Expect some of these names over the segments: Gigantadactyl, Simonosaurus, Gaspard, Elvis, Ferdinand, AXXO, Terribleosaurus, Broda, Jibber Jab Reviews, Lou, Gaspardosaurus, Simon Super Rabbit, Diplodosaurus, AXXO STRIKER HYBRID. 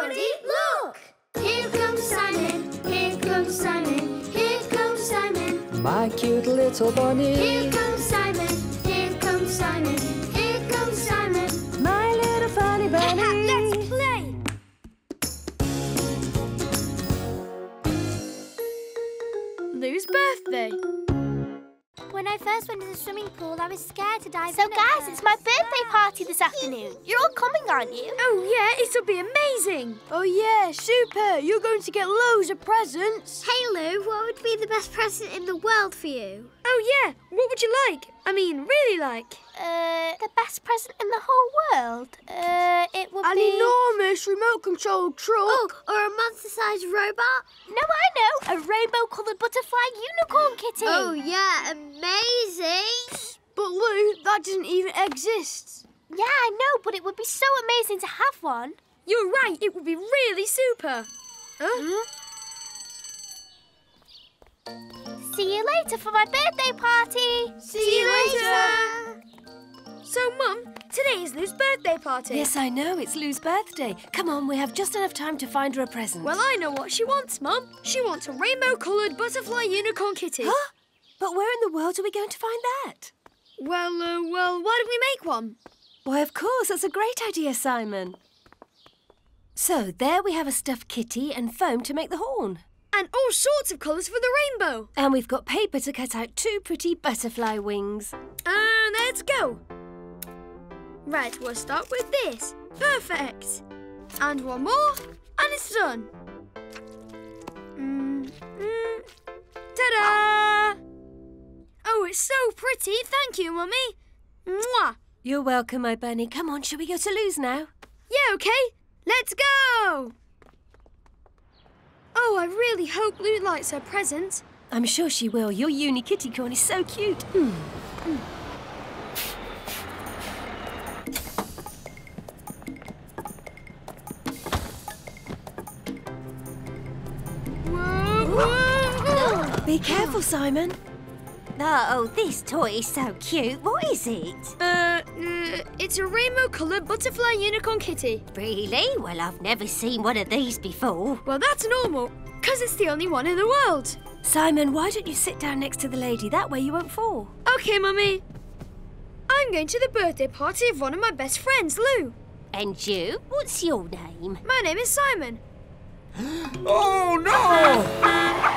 Everybody, look! Here comes Simon, here comes Simon, here comes Simon. My cute little bunny. Here comes Simon, here comes Simon, here comes Simon. My little funny bunny. Let's play! Lou's birthday. When I first went to the swimming pool, I was scared to dive in. So guys, it's my birthday party this afternoon. You're all coming, aren't you? Oh yeah, it'll be amazing. Oh yeah, super. You're going to get loads of presents. Hey Lou, what would be the best present in the world for you? Oh yeah, what would you like? I mean, really like? The best present in the whole world? It would be... An enormous remote-controlled truck. Oh, or a monster-sized robot? No, I know. A rainbow-coloured butterfly unicorn kitty. Oh, yeah, amazing. But, Lou, that doesn't even exist. Yeah, I know, but it would be so amazing to have one. You're right, it would be really super. See you later for my birthday party. See you later. So, Mum, today is Lou's birthday party. Yes, I know. It's Lou's birthday. Come on, we have just enough time to find her a present. Well, I know what she wants, Mum. She wants a rainbow-coloured butterfly unicorn kitty. Huh? But where in the world are we going to find that? Well, why don't we make one? Why, of course. That's a great idea, Simon. So, there we have a stuffed kitty and foam to make the horn. And all sorts of colours for the rainbow. And we've got paper to cut out two pretty butterfly wings. And let's go. Right, we'll start with this. Perfect. And one more, and it's done. Ta-da! Oh, it's so pretty. Thank you, Mummy. Mwah! You're welcome, my bunny. Come on, shall we go to Lou's now? Yeah, OK. Let's go! Oh, I really hope Lou likes her present. I'm sure she will. Your uni kitty corn is so cute. Whoa. Be careful, Simon. Oh, this toy is so cute. What is it? It's a rainbow-coloured butterfly unicorn kitty. Really? Well, I've never seen one of these before. Well, that's normal, because it's the only one in the world. Simon, why don't you sit down next to the lady? That way you won't fall. OK, Mummy. I'm going to the birthday party of one of my best friends, Lou. And you? What's your name? My name is Simon. Oh, no!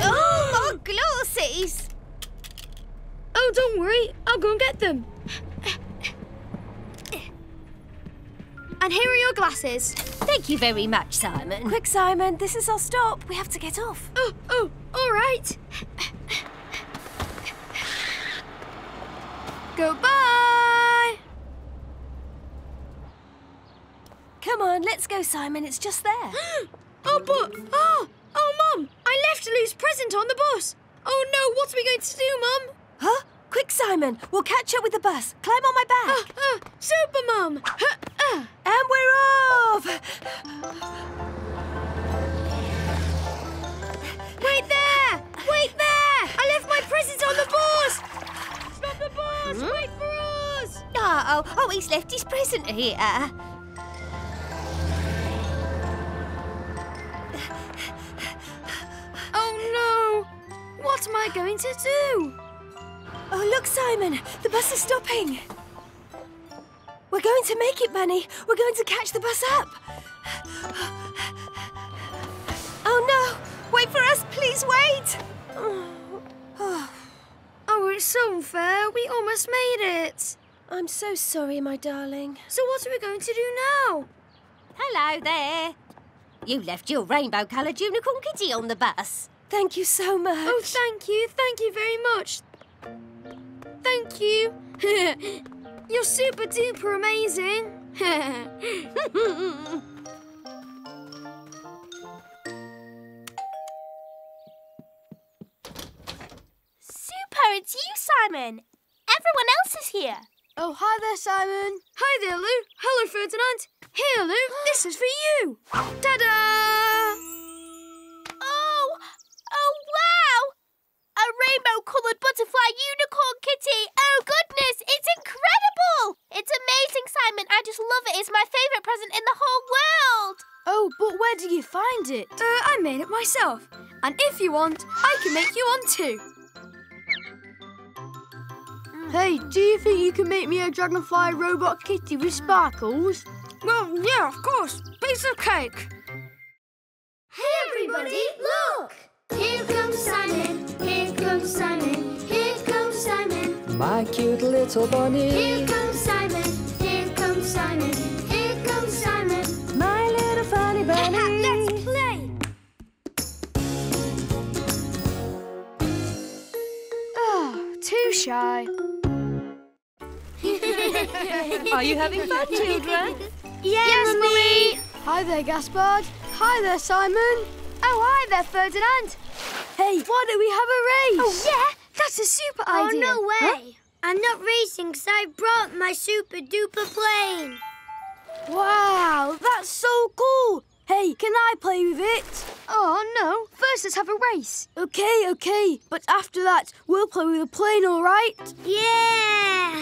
Oh, my glasses! Oh, don't worry. I'll go and get them. And here are your glasses. Thank you very much, Simon. Quick, Simon. This is our stop. We have to get off. Oh, all right. Goodbye. Come on, let's go, Simon. It's just there. Oh, Mum, I left Lou's present on the bus. Oh, no, what are we going to do, Mum? Huh? Quick, Simon, we'll catch up with the bus. Climb on my back. Super, Mum. And we're off. Wait there! Wait there! I left my present on the bus! Stop the bus! Wait for us! Oh, he's left his present here. Oh, no! What am I going to do? Oh, look, Simon! The bus is stopping! We're going to make it, Bunny! We're going to catch the bus up! Oh, no! Wait for us! Please wait! Oh, it's so unfair. We almost made it. I'm so sorry, my darling. So what are we going to do now? Hello there! You left your rainbow-coloured unicorn kitty on the bus. Thank you so much. Oh, thank you. Thank you very much. Thank you. You're super duper amazing. Super, it's you, Simon. Everyone else is here. Oh, hi there, Simon. Hi there, Lou. Hello, Ferdinand. Here, Lou, this is for you. Ta-da! Oh, wow! A rainbow-coloured butterfly unicorn kitty. Oh, goodness, it's incredible. It's amazing, Simon. I just love it. It's my favourite present in the whole world. Oh, but where do you find it? I made it myself. And if you want, I can make you one too. Hey, do you think you can make me a dragonfly robot kitty with sparkles? Well, yeah, of course. Piece of cake. Hey, everybody, look! Here comes Simon, here comes Simon, here comes Simon. My cute little bunny. Here comes Simon, here comes Simon, here comes Simon. My little funny bunny. Let's play! Oh, too shy. Are you having fun, children? Yes, Mummy! Hi there, Gaspard. Hi there, Simon. Oh, hi there, Ferdinand. Hey, why don't we have a race? Oh, yeah, that's a super idea. Oh, no way. Huh? I'm not racing because I brought my super-duper plane. Wow, that's so cool. Hey, can I play with it? Oh, no. First, let's have a race. Okay, okay. But after that, we'll play with a plane, all right? Yeah!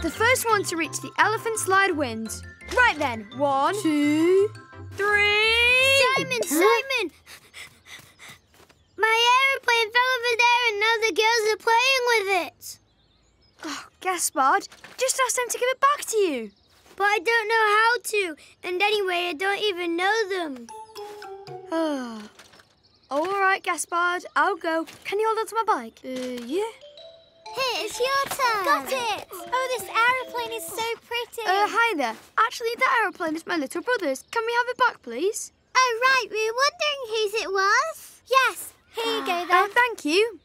The first one to reach the elephant slide wins. Right then, 1, 2, 3... Simon, Simon! My aeroplane fell over there and now the girls are playing with it. Oh, Gaspard, just ask them to give it back to you. But I don't know how to, and anyway, I don't even know them. Oh. All right, Gaspard, I'll go. Can you hold on to my bike? Yeah. Here, it's your turn. Got it. Oh, this aeroplane is so pretty. Hi there. Actually, that aeroplane is my little brother's. Can we have it back, please? Oh, right. We were wondering whose it was. Yes. Here you go, then. Thank you.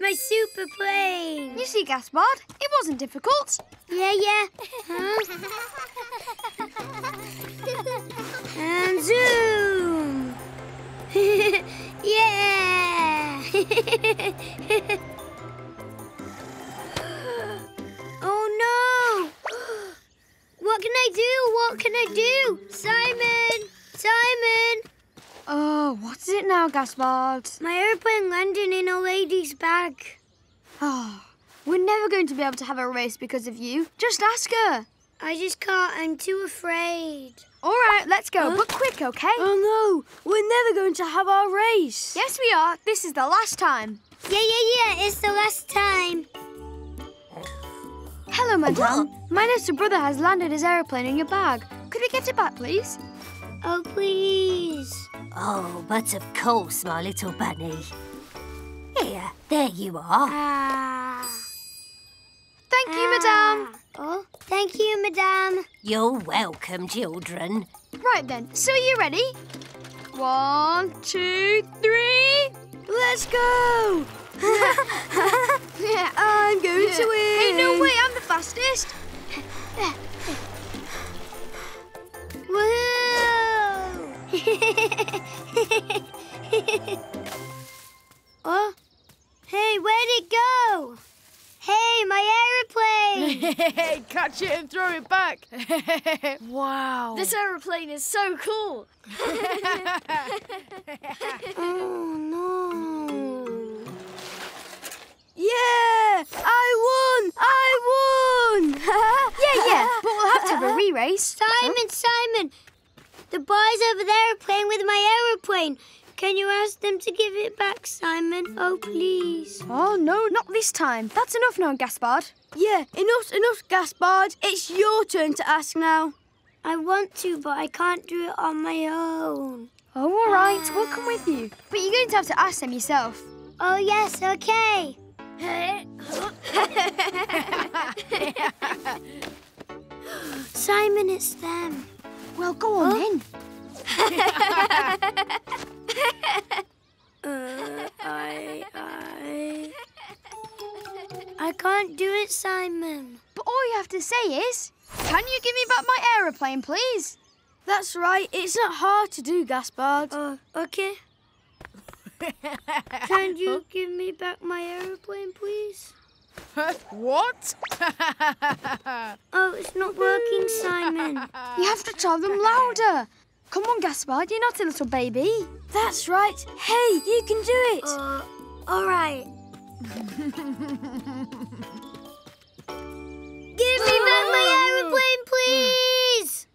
My super plane. You see, Gaspard, it wasn't difficult. Yeah, yeah. Huh? And zoom. Yeah. Oh, no! What can I do? What can I do? Simon! Simon! Oh, what is it now, Gaspard? My airplane landed in a lady's bag. Oh, we're never going to be able to have a race because of you. Just ask her. I just can't. I'm too afraid. All right, let's go, but quick, OK? Oh, no. We're never going to have our race. Yes, we are. This is the last time. Yeah, yeah, yeah. It's the last time. Hello, Madame. My little brother has landed his aeroplane in your bag. Could we get it back, please? Oh, please. Oh, but of course, my little bunny. Here, there you are. Thank you, Madame. Oh, thank you, Madame. You're welcome, children. Right then, so are you ready? 1, 2, 3. Let's go! Yeah. I'm going to win. Hey, no way, I'm the fastest. Woohoo! Oh, hey, where'd it go? Hey, my aeroplane! Catch it and throw it back. Wow. This aeroplane is so cool. Oh, no. Yeah! I won! I won! Yeah, yeah, but we'll have to have a re-race. Simon, Simon, the boys over there are playing with my aeroplane. Can you ask them to give it back, Simon? Oh, please. Oh, no, not this time. That's enough now, Gaspard. Yeah, enough, Gaspard. It's your turn to ask now. I want to, but I can't do it on my own. Oh, all right, we'll come with you. But you're going to have to ask them yourself. Oh, yes, OK. Simon, it's them. Well, go on in. I can't do it, Simon. But all you have to say is, can you give me back my aeroplane, please? That's right. It's not hard to do, Gaspard. Oh, OK. Can you give me back my aeroplane, please? What? Oh, it's not working, Simon. You have to tell them louder. Come on, Gaspard, you're not a little baby. That's right. Hey, you can do it. All right. Give me back my aeroplane, please!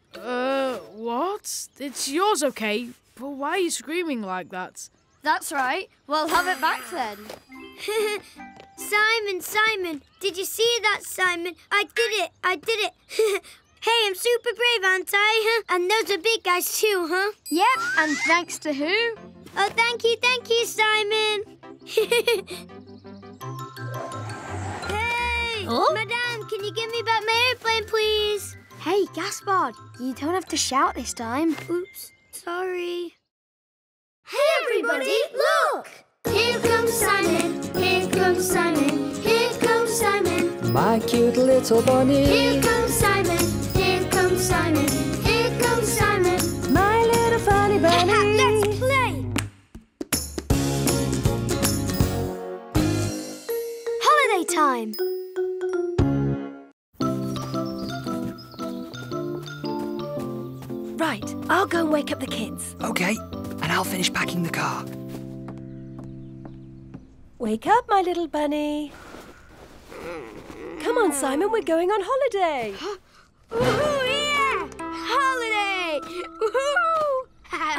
What? It's yours, okay, but why are you screaming like that? That's right. Well, have it back then. Simon, Simon, did you see that, Simon? I did it. Hey, I'm super brave, aren't I? And those are big guys too, huh? Yep, and thanks to who? Oh, thank you, Simon. Hey, oh? Madame, can you give me back my airplane, please? Hey, Gaspard, you don't have to shout this time. Oops, sorry. Hey, everybody, look! Here comes Simon, here comes Simon, here comes Simon. My cute little bunny. Here comes Simon, here comes Simon, here comes Simon. My little funny bunny. Let's play! Holiday time. Right, I'll go and wake up the kids. Okay. And I'll finish packing the car. Wake up, my little bunny. Come on, Simon, we're going on holiday. Woohoo, yeah! Holiday! Woohoo!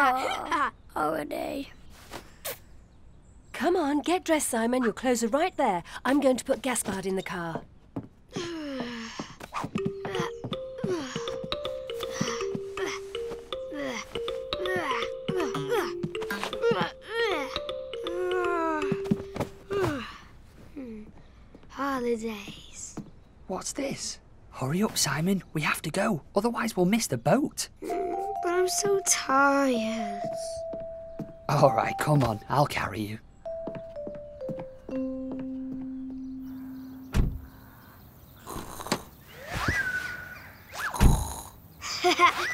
Oh, holiday. Come on, get dressed, Simon. Your clothes are right there. I'm going to put Gaspard in the car. Holidays. What's this? Hurry up, Simon. We have to go, otherwise we'll miss the boat. But I'm so tired. All right, come on. I'll carry you.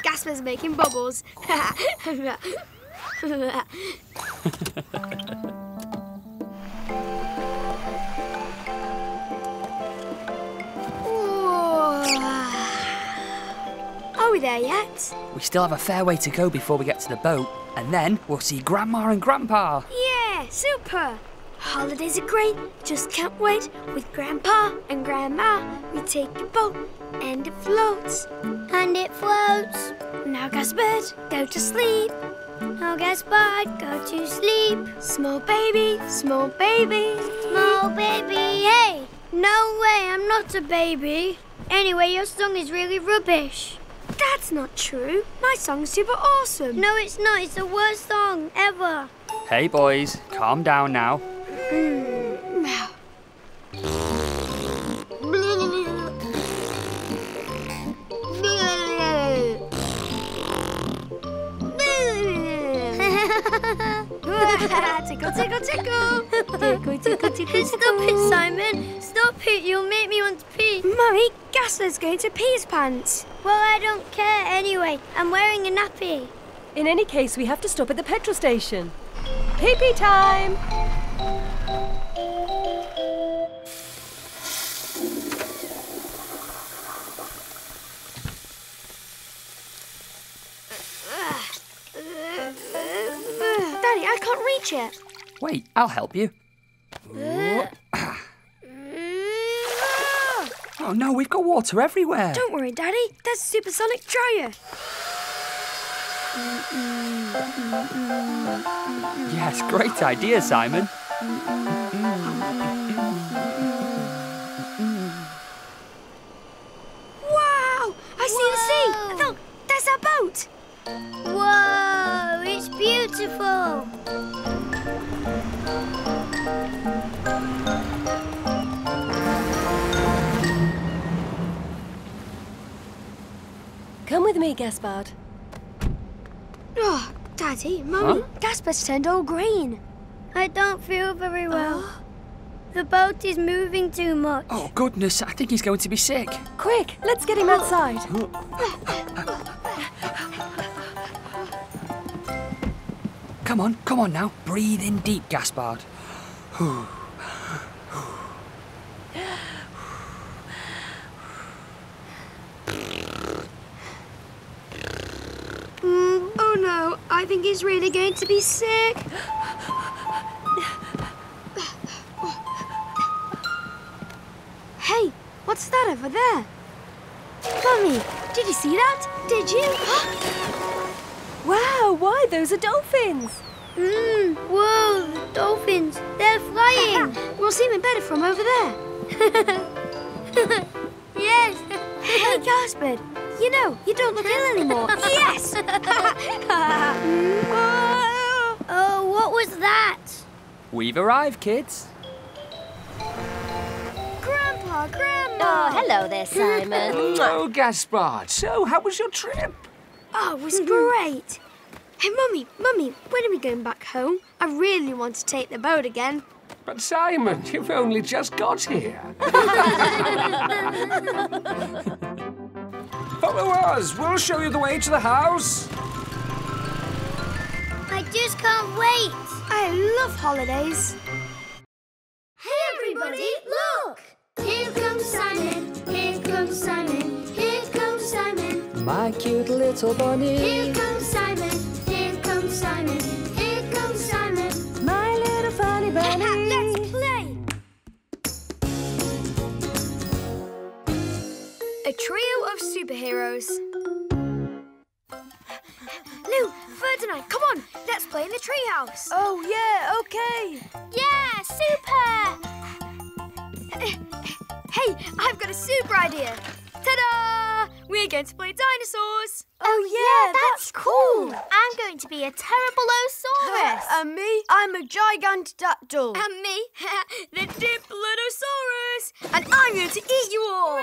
Gaspar's making bubbles. Are we there yet? We still have a fair way to go before we get to the boat, and then we'll see Grandma and Grandpa. Yeah, super! Holidays are great, just can't wait. With Grandpa and Grandma, we take the boat, and it floats. And it floats. Now Gaspard, go to sleep. Now Gaspard, go to sleep. Small baby, small baby. Small baby, hey! No way, I'm not a baby. Anyway, your song is really rubbish. That's not true. My song's super awesome. No, it's not. It's the worst song ever. Hey, boys. Calm down now. Tickle, tickle, tickle. Tickle, tickle, tickle. Stop it, Simon. Stop it. You'll make me want to pee. Mummy, Gaspar's going to pee his pants. Well, I don't care anyway. I'm wearing a nappy. In any case, we have to stop at the petrol station. Pee-pee time. Daddy, I can't reach it. Wait, I'll help you. Oh no, we've got water everywhere. Don't worry, Daddy. There's a supersonic dryer. Yes, great idea, Simon. Wow! I see the sea. Look, there's our boat. Whoa! It's beautiful. Come with me, Gaspard. Oh, Daddy, Mummy, Gaspar's turned all green. I don't feel very well. The boat is moving too much. Oh, goodness, I think he's going to be sick. Quick, let's get him outside. Come on now. Breathe in deep, Gaspard. Oh no, I think he's really going to be sick. What's that over there? Mummy, did you see that? Did you? Wow, why? Those are dolphins. Whoa, the dolphins. They're flying. We'll see them better from over there. Yes. Hey, Gaspard, you know, you don't look ill anymore. Yes! Oh, what was that? We've arrived, kids. Grandpa, Grandma! Oh, hello there, Simon. Oh, Gaspard, so how was your trip? Oh, it was great. Hey, Mummy, when are we going back home? I really want to take the boat again. But, Simon, you've only just got here. Follow us. We'll show you the way to the house. I just can't wait. I love holidays. Hey, everybody, look! Here comes Simon, here comes Simon, here comes Simon. My cute little bunny. Here comes Simon, here comes Simon, here comes Simon. My little funny bunny. Let's play! A trio of superheroes. Lou, Ferdinand, come on, let's play in the treehouse. Oh, yeah, okay. Yeah, super! Hey, I've got a super idea. Ta-da! We're going to play dinosaurs. Oh, yeah, that's cool. I'm going to be a Terribleosaurus. And me, I'm a Gigantadactyl. And me, the Diplodosaurus. And I'm going to eat you all.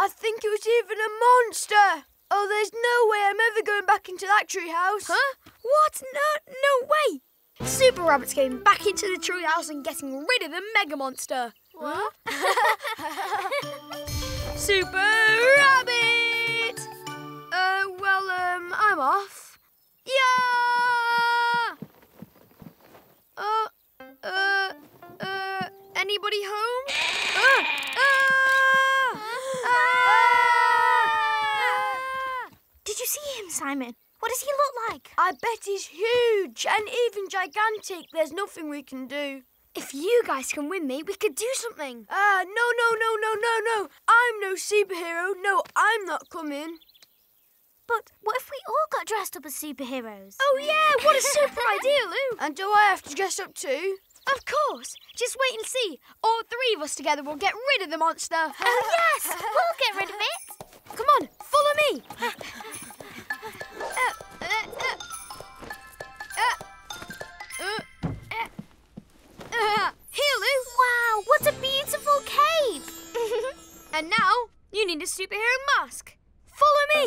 I think it was even a monster. Oh, there's no way I'm ever going back into that treehouse. Huh? What? No way. Super Rabbit's going back into the treehouse and getting rid of the mega monster. What? Super Rabbit! Well, I'm off. Yeah! Anybody home? Did you see him, Simon? What does he look like? I bet he's huge and even gigantic. There's nothing we can do. If you guys can win me, we could do something. No. I'm no superhero. No, I'm not coming. But what if we all got dressed up as superheroes? Oh, yeah, what a super idea, Lou. And do I have to dress up too? Of course. Just wait and see. All three of us together will get rid of the monster. Oh, yes, we'll get rid of it. Come on, follow me. Here, Lou. Wow, what a beautiful cape. And now you need a superhero mask. Follow me.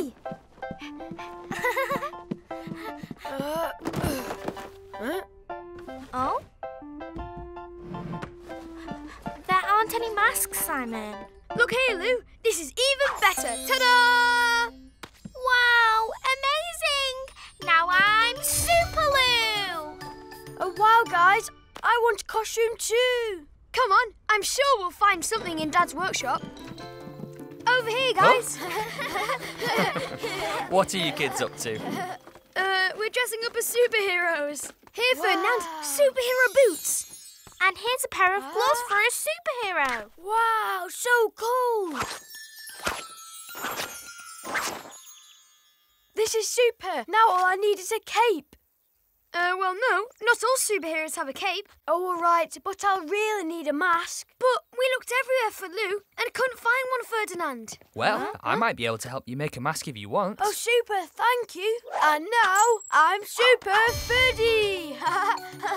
Oh? There aren't any masks, Simon. Look here, Lou. This is even better. Ta-da! Wow, amazing! Now I'm Super Lou! Oh, wow, guys. I want a costume too. Come on. I'm sure we'll find something in Dad's workshop. Over here, guys. Oh. What are you kids up to? We're dressing up as superheroes. Here, Ferdinand, superhero boots. And here's a pair of gloves for a superhero. Wow, so cool. This is super. Now all I need is a cape. Well, no, not all superheroes have a cape. Oh, all right, but I'll really need a mask. But we looked everywhere for Lou and couldn't find one, Ferdinand. Well, I might be able to help you make a mask if you want. Oh, super, thank you. And now I'm Super Ferdy.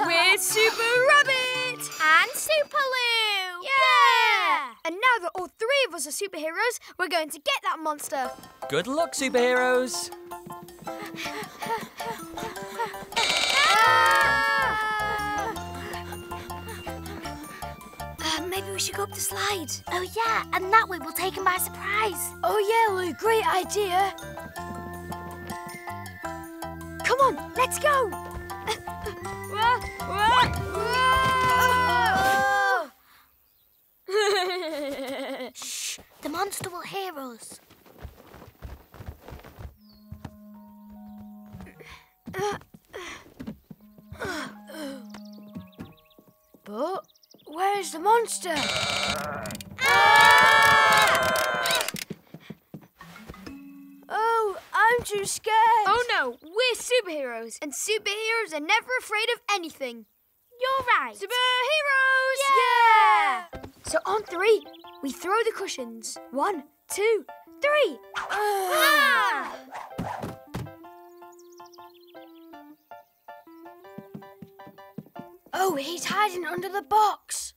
We're Super Rabbit. And Super Lou. Yeah! And now that all three of us are superheroes, we're going to get that monster. Good luck, superheroes. Maybe we should go up the slide. Oh, yeah, and that way we'll take him by surprise. Oh, yeah, Lou, great idea. Come on, let's go. Shh, the monster will hear us. But where is the monster? Oh, I'm too scared. Oh no, we're superheroes, and superheroes are never afraid of anything. You're right. Superheroes! Yeah! So on three, we throw the cushions. 1, 2, 3. Oh, he's hiding under the box.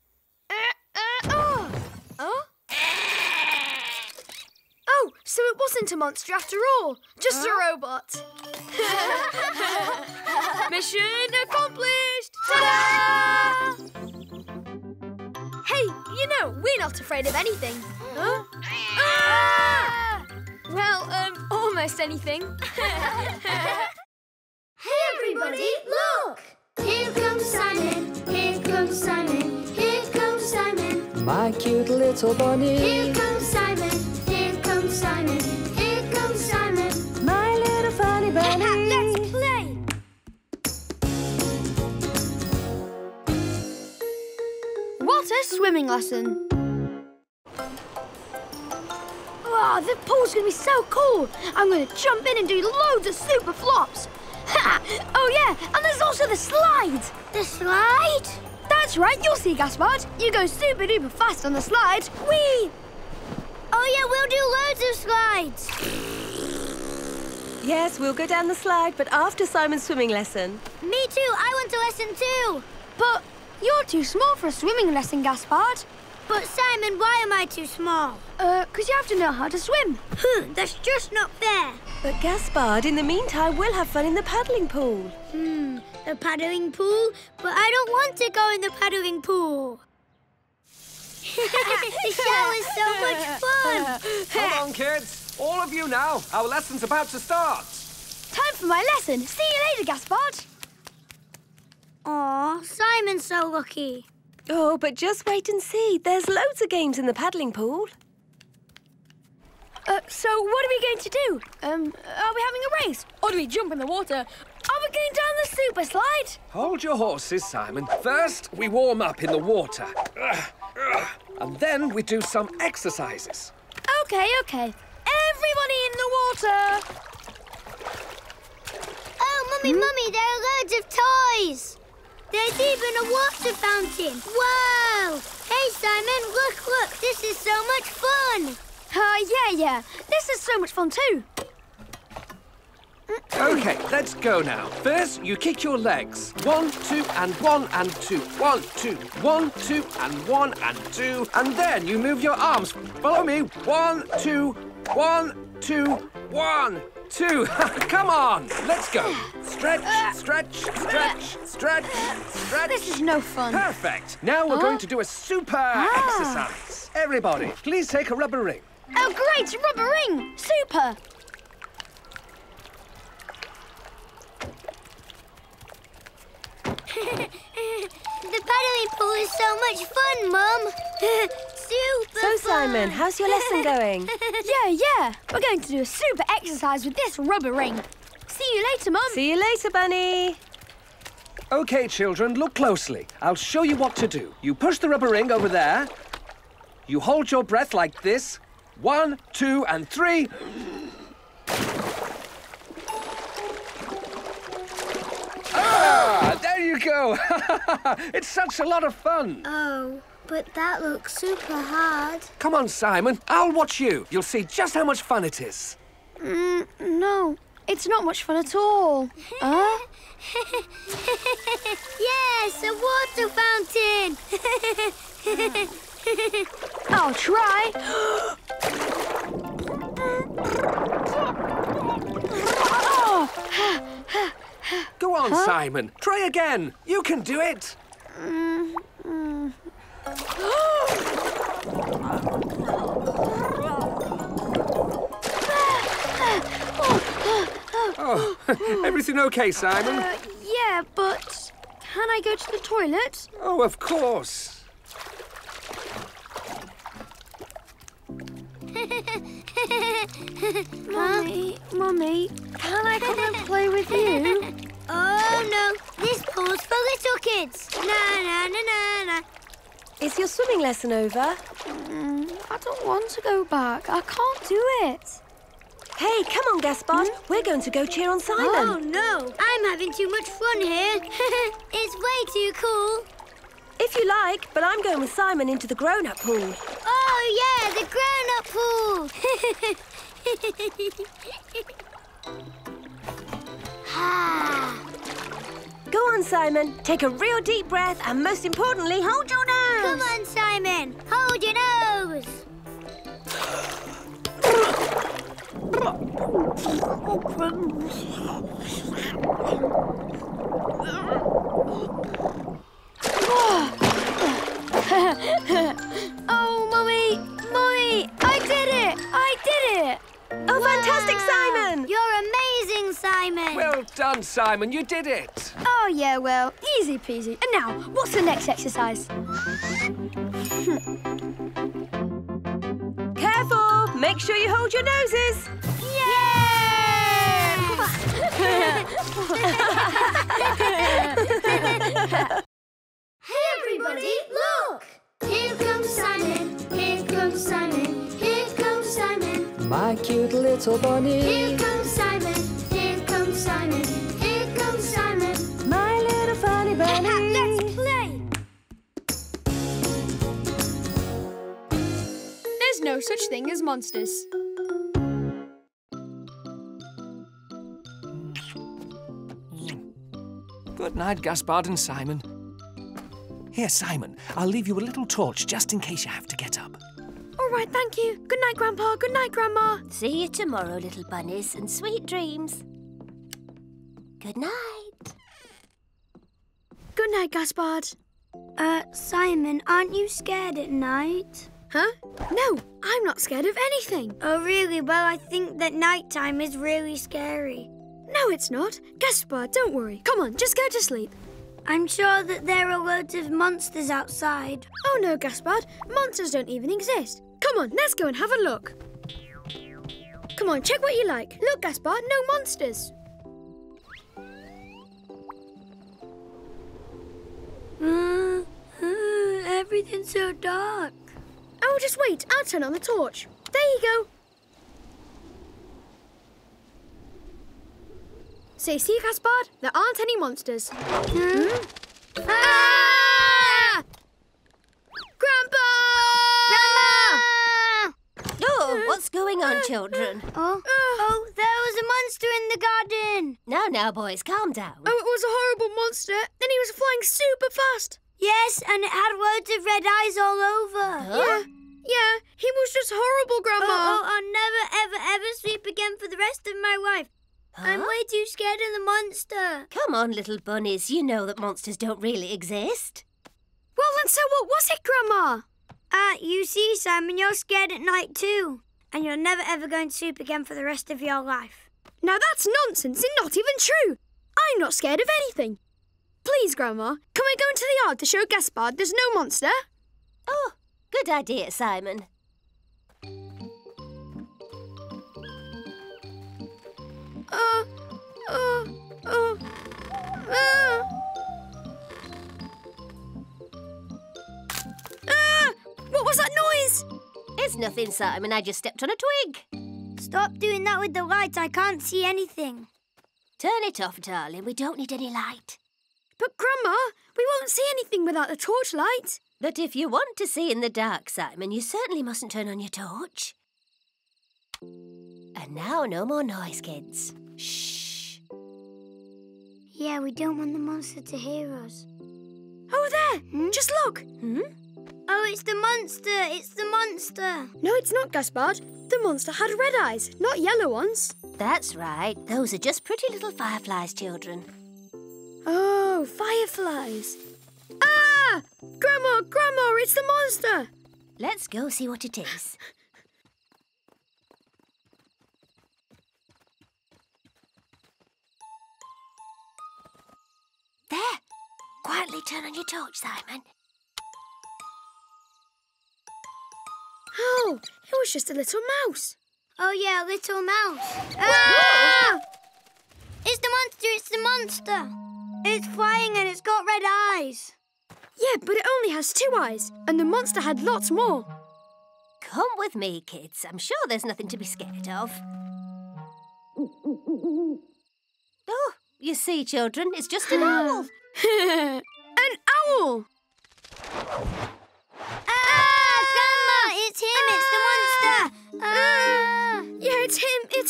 Oh, so it wasn't a monster after all. Just a robot. Mission accomplished! Ta-da! Hey, you know, we're not afraid of anything. Huh? Well, almost anything. Hey, everybody, look! Here comes Simon, here comes Simon, here comes Simon. My cute little bunny. Here comes Simon, here comes Simon, here comes Simon. My little funny bunny. Let's play. What a swimming lesson. Oh, the pool's going to be so cool. I'm going to jump in and do loads of super flops. Oh yeah, and there's also the slide. The slide? That's right, you'll see, Gaspard. You go super duper fast on the slide. Whee! Oh yeah, we'll do loads of slides. Yes, we'll go down the slide, but after Simon's swimming lesson. Me too, I want a lesson too. But you're too small for a swimming lesson, Gaspard. But Simon, why am I too small? Because you have to know how to swim. That's just not fair. But Gaspard, in the meantime, we'll have fun in the paddling pool. The paddling pool? But I don't want to go in the paddling pool. The show is so much fun. Come on, kids. All of you now. Our lesson's about to start. Time for my lesson. See you later, Gaspard. Aw, Simon's so lucky. Oh, but just wait and see. There's loads of games in the paddling pool. So what are we going to do? Are we having a race? Or do we jump in the water? Are we going down the super slide? Hold your horses, Simon. First, we warm up in the water. And then we do some exercises. OK, OK. Everybody in the water! Oh, Mummy, Mummy, there are loads of toys. There's even a water fountain. Whoa! Hey, Simon, look, look. This is so much fun. Yeah. This is so much fun too. OK, let's go now. First, you kick your legs. 1, 2, and 1, and 2. 1, 2, 1, 2, and 1, and 2. And then you move your arms. Follow me. 1, 2, 1, 2, 1, 2. Come on, let's go. Stretch, stretch, stretch, stretch, stretch. This is no fun. Perfect. Now we're going to do a super exercise. Everybody, please take a rubber ring. Oh, great, rubber ring! Super! The paddling pool is so much fun, Mum! Super fun! So, Simon, how's your lesson going? Yeah. We're going to do a super exercise with this rubber ring. See you later, Mum. See you later, Bunny. OK, children, look closely. I'll show you what to do. You push the rubber ring over there. You hold your breath like this. 1, 2, and 3. Ah, there you go. It's such a lot of fun. Oh, but that looks super hard. Come on, Simon. I'll watch you. You'll see just how much fun it is. No, it's not much fun at all. Yes, a water fountain. I'll try. Go on, Simon. Try again. You can do it. Oh, everything okay, Simon? Yeah, but can I go to the toilet? Oh, of course. Mummy, can I come and play with you? Oh, no. This pool's for little kids. Na, na, na, na, na. Is your swimming lesson over? I don't want to go back. I can't do it. Hey, come on, Gaspard. We're going to go cheer on Simon. Oh, no. I'm having too much fun here. It's way too cool. If you like, but I'm going with Simon into the grown-up pool. Oh, yeah, the grown-up pool. Go on, Simon. Take a real deep breath and, most importantly, hold your nose. Come on, Simon. Hold your nose. Oh, Mummy! Mummy! I did it! I did it! Oh, wow. Fantastic, Simon! You're amazing, Simon! Well done, Simon. You did it! Oh, yeah, well, easy peasy. And now, what's the next exercise? Careful! Make sure you hold your noses! Yeah! Hey, everybody, look! Here comes Simon, here comes Simon, here comes Simon. My cute little bunny. Here comes Simon, here comes Simon, here comes Simon. My little funny bunny. Let's play! There's no such thing as monsters. Good night, Gaspard and Simon. Here, Simon, I'll leave you a little torch just in case you have to get up. All right, thank you. Good night, Grandpa. Good night, Grandma. See you tomorrow, little bunnies, and sweet dreams. Good night. Good night, Gaspard. Simon, aren't you scared at night? Huh? No, I'm not scared of anything. Oh, really? Well, I think that nighttime is really scary. No, it's not. Gaspard, don't worry. Come on, just go to sleep. I'm sure that there are loads of monsters outside. Oh, no, Gaspard. Monsters don't even exist. Come on, let's go and have a look. Come on, check what you like. Look, Gaspard, no monsters. Everything's so dark. Oh, just wait. I'll turn on the torch. There you go. Say, see, Gaspard, there aren't any monsters. Ah! Grandpa! Grandma! Oh, what's going on, children? Oh, there was a monster in the garden. Now, now, boys, calm down. Oh, it was a horrible monster, and he was flying super fast. Yes, and it had loads of red eyes all over. Huh? Yeah. Yeah, he was just horrible, Grandma. Oh, I'll never, ever, ever sleep again for the rest of my life. Huh? I'm way too scared of the monster. Come on, little bunnies. You know that monsters don't really exist. Well, then so what was it, Grandma? You see, Simon, you're scared at night too. And you're never ever going to sleep again for the rest of your life. Now that's nonsense and not even true. I'm not scared of anything. Please, Grandma, can we go into the yard to show Gaspard there's no monster? Oh, good idea, Simon. What was that noise? It's nothing, Simon. I just stepped on a twig. Stop doing that with the lights. I can't see anything. Turn it off, darling. We don't need any light. But, Grandma, we won't see anything without the torchlight. But if you want to see in the dark, Simon, you certainly mustn't turn on your torch. And now no more noise, kids. Shh. Yeah, we don't want the monster to hear us. Oh, there! Just look! Oh, it's the monster! It's the monster! No, it's not, Gaspard. The monster had red eyes, not yellow ones. That's right. Those are just pretty little fireflies, children. Oh, fireflies. Ah! Grandma, Grandma, it's the monster! Let's go see what it is. Quietly turn on your torch, Simon. Oh, it was just a little mouse. Oh, yeah, a little mouse. Ah! It's the monster, it's the monster. It's flying and it's got red eyes. Yeah, but it only has 2 eyes, and the monster had lots more. Come with me, kids. I'm sure there's nothing to be scared of. Oh, you see, children, it's just an owl. An owl! Ah, Grandma, it's him, it's the monster. Ah. Yeah, it's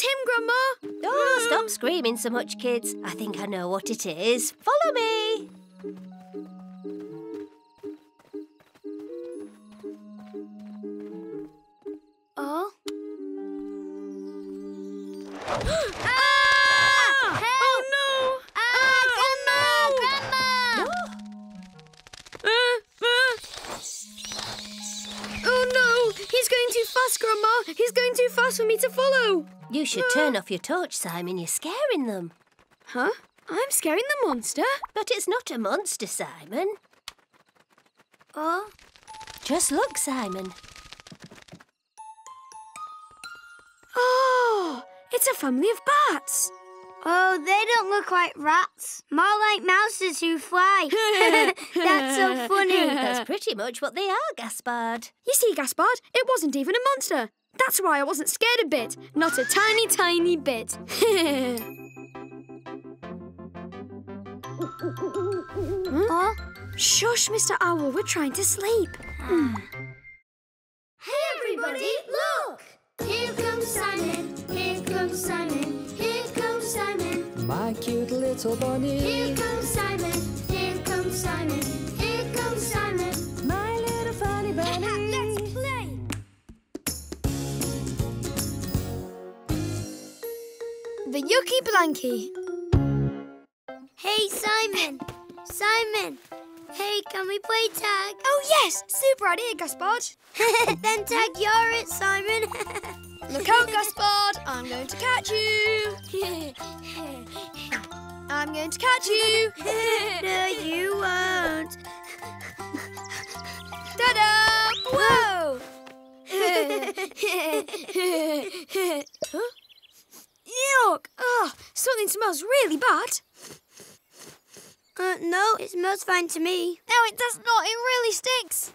him, Grandma. Oh, stop screaming so much, kids. I think I know what it is. Follow me. Oh. Ah! Help! Oh no! Ah, Grandma! Grandma! Oh no! He's going too fast, Grandma! He's going too fast for me to follow! You should turn off your torch, Simon. You're scaring them. Huh? I'm scaring the monster? But it's not a monster, Simon. Oh? Just look, Simon. Oh, it's a family of bats. Oh, they don't look like rats. More like mouses who fly. That's so funny. That's pretty much what they are, Gaspard. You see, Gaspard, it wasn't even a monster. That's why I wasn't scared a bit. Not a tiny, tiny bit. Huh? Shush, Mr. Owl, we're trying to sleep. Hey, everybody, look! Here comes Simon, here comes Simon, here comes Simon. My cute little bunny. Here comes Simon, here comes Simon, here comes Simon. My little funny bunny. Let's play. The Yucky Blanky. Hey, Simon. Simon. Hey, can we play tag? Oh, yes! Super idea, Gaspard. Then tag you're it, Simon. Look out, Gaspard. I'm going to catch you. I'm going to catch you. No, you won't. Ta-da! Whoa! Huh? Yuck! Oh, something smells really bad. No, it smells fine to me. No, it does not. It really stinks.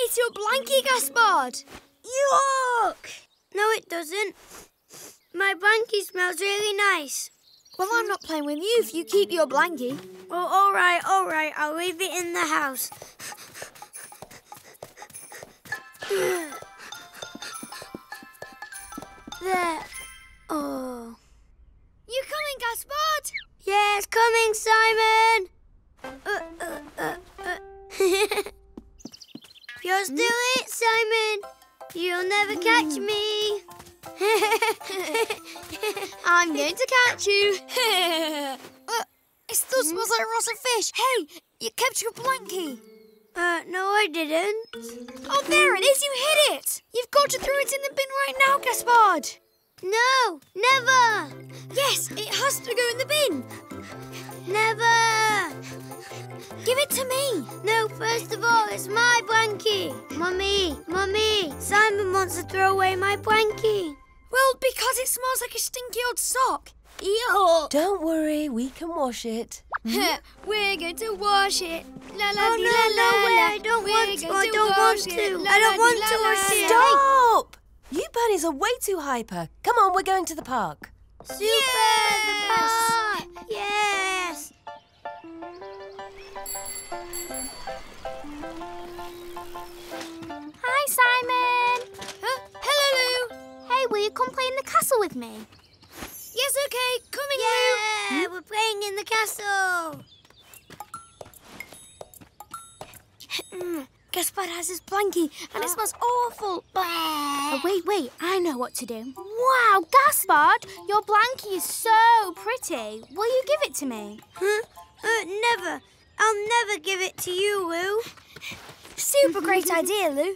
It's your blankie, Gaspard. Yuck! No, it doesn't. My blankie smells really nice. Well, I'm not playing with you if you keep your blankie. Well, all right. I'll leave it in the house. There. Oh. You coming, Gaspard? Yes, coming, Simon. You'll still it, Simon. You'll never catch me. I'm going to catch you. It still smells like rotten fish. Hey, you kept your blankie. No, I didn't. Oh, there it is. You hid it. You've got to throw it in the bin right now, Gaspard. No, never! Yes, it has to go in the bin! Never! Give it to me! No, first of all, it's my blankie! Mummy, Mummy, Simon wants to throw away my blankie! Well, because it smells like a stinky old sock! Ew! Don't worry, we can wash it. We're going to wash it! La la la la la! I don't want to! I don't want to! I don't want to wash it! Stop! You bunnies are way too hyper. Come on, we're going to the park. Super, yes! The park! Yes! Hi, Simon. Hello, Lou. Hey, will you come play in the castle with me? Yes, OK. Coming, Lou. Yeah, we're playing in the castle. Gaspard has his blankie and it smells awful. Oh, wait, I know what to do. Wow, Gaspard, your blankie is so pretty. Will you give it to me? Huh? Never. I'll never give it to you, Lou. Super great idea, Lou.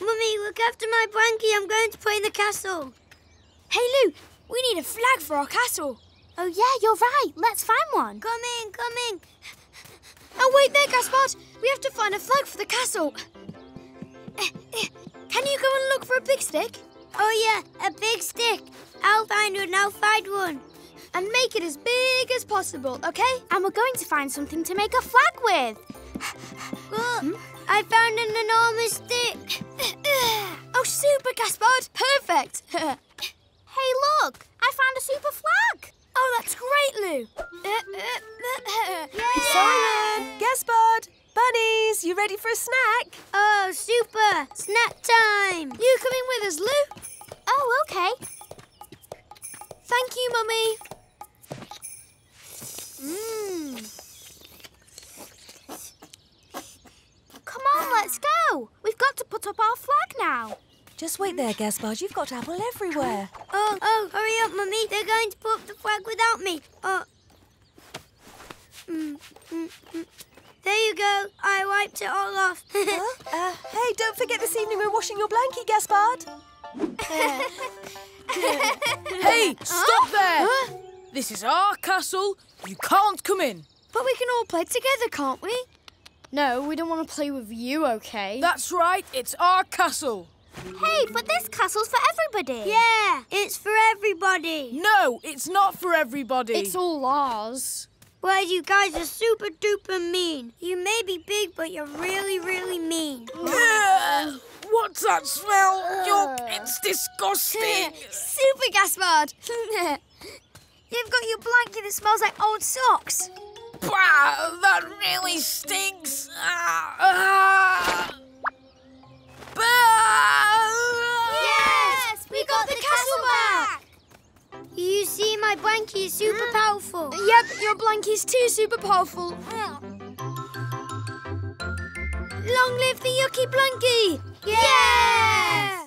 Mummy, look after my blankie. I'm going to play in the castle. Hey, Lou, we need a flag for our castle. Oh, yeah, you're right. Let's find one. Coming, coming. Oh, wait there, Gaspard. We have to find a flag for the castle. Can you go and look for a big stick? Oh, yeah, a big stick. I'll find one, I'll find one. And make it as big as possible, OK? And we're going to find something to make a flag with. Well, I found an enormous stick. Oh, super, Gaspard. Perfect. Hey, look, I found a super flag. Oh, that's great, Lou. Yeah. Simon, Gaspard, Bunnies, you ready for a snack? Oh, super. Snack time. You coming with us, Lou? Oh, OK. Thank you, Mummy. Come on, let's go. We've got to put up our flag now. Just wait there, Gaspard. You've got apple everywhere. Oh, hurry up, Mummy. They're going to put up the flag without me. There you go. I wiped it all off. Hey, don't forget this evening we're washing your blanket, Gaspard. Hey, stop there! Huh? This is our castle. You can't come in. But we can all play together, can't we? No, we don't want to play with you, OK? That's right. It's our castle. Hey, but this castle's for everybody. Yeah, it's for everybody. No, it's not for everybody. It's all ours. Well, you guys are super-duper mean. You may be big, but you're really, really mean. What's that smell? It's disgusting. Super, Gaspard. You've got your blanket that smells like old socks. Bah, that really stinks. Yes, we got the castle back. You see, my blanket is super powerful. Yep, your blanket is too super powerful. Long live the yucky blankie! Yeah!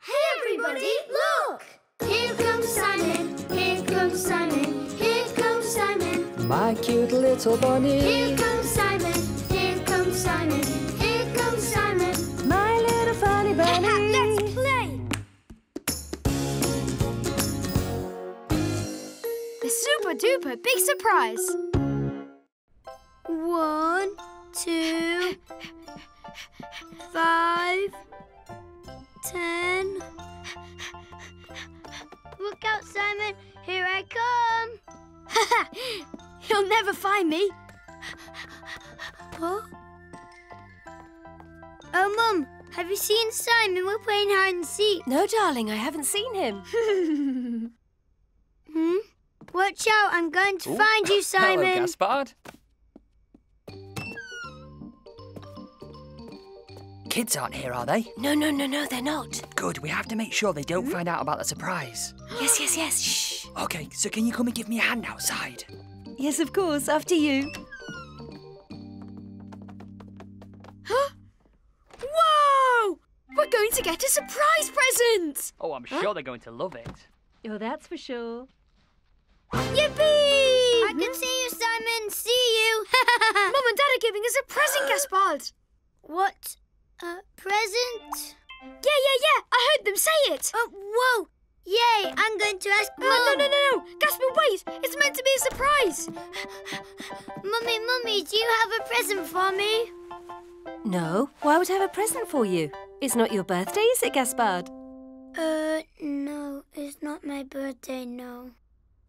Hey, everybody, look! Here comes Simon, here comes Simon, here comes Simon. My cute little bunny. Here comes Simon, here comes Simon, here comes Simon. My little funny bunny. Let's play! The super-duper big surprise. 1, 2, 5, 10. Look out, Simon. Here I come. You'll never find me. Huh? Oh, Mum, have you seen Simon? We're playing hide and seek. No, darling, I haven't seen him. Watch out. I'm going to find you, Simon. Hello, Gaspard. Kids aren't here, are they? No, they're not. Good, we have to make sure they don't find out about the surprise. Yes. Shh. OK, so can you come and give me a hand outside? Yes, of course, after you. Whoa! We're going to get a surprise present! Oh, I'm sure they're going to love it. Oh, that's for sure. Yippee! I can see you, Simon. See you. Mum and Dad are giving us a present, Gaspard. What? Present? Yeah. I heard them say it. Oh, whoa. Yay, I'm going to ask Mum. No. Gaspard, wait. It's meant to be a surprise. Mummy, do you have a present for me? No. Why would I have a present for you? It's not your birthday, is it, Gaspard? No. It's not my birthday, no.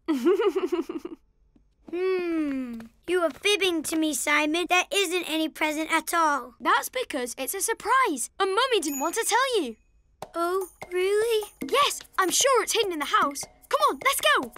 You are fibbing to me, Simon. There isn't any present at all. That's because it's a surprise, and Mummy didn't want to tell you. Oh, really? Yes, I'm sure it's hidden in the house. Come on, let's go.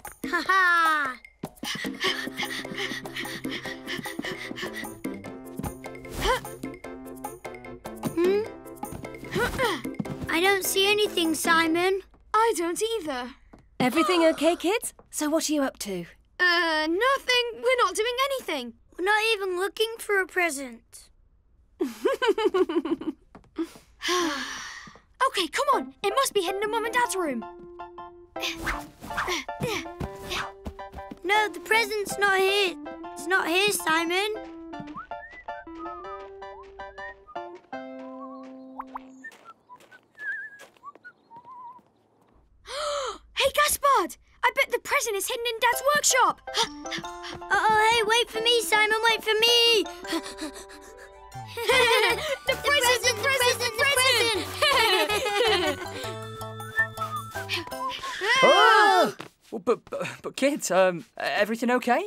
I don't see anything, Simon. I don't either. Everything okay, kids? So what are you up to? Nothing. We're not doing anything. We're not even looking for a present. OK, come on. It must be hidden in Mum and Dad's room. No, the present's not here. It's not here, Simon. Hey, Gaspard! I bet the present is hidden in Dad's workshop. Oh, hey, wait for me, Simon, wait for me. The present. Oh! Well, but kids, everything okay?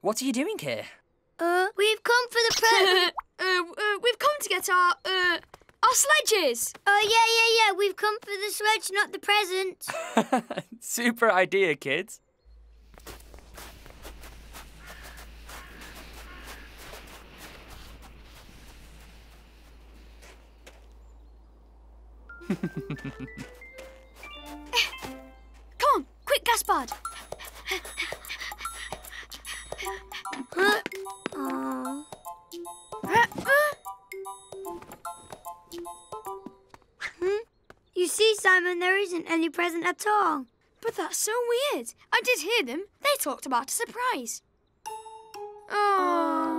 What are you doing here? We've come for the present. We've come to get our sledges. Oh, yeah. We've come for the sledge, not the present. Super idea, kids. Come on, quick, Gaspard. You see, Simon, there isn't any present at all. But that's so weird. I did hear them. They talked about a surprise. Oh.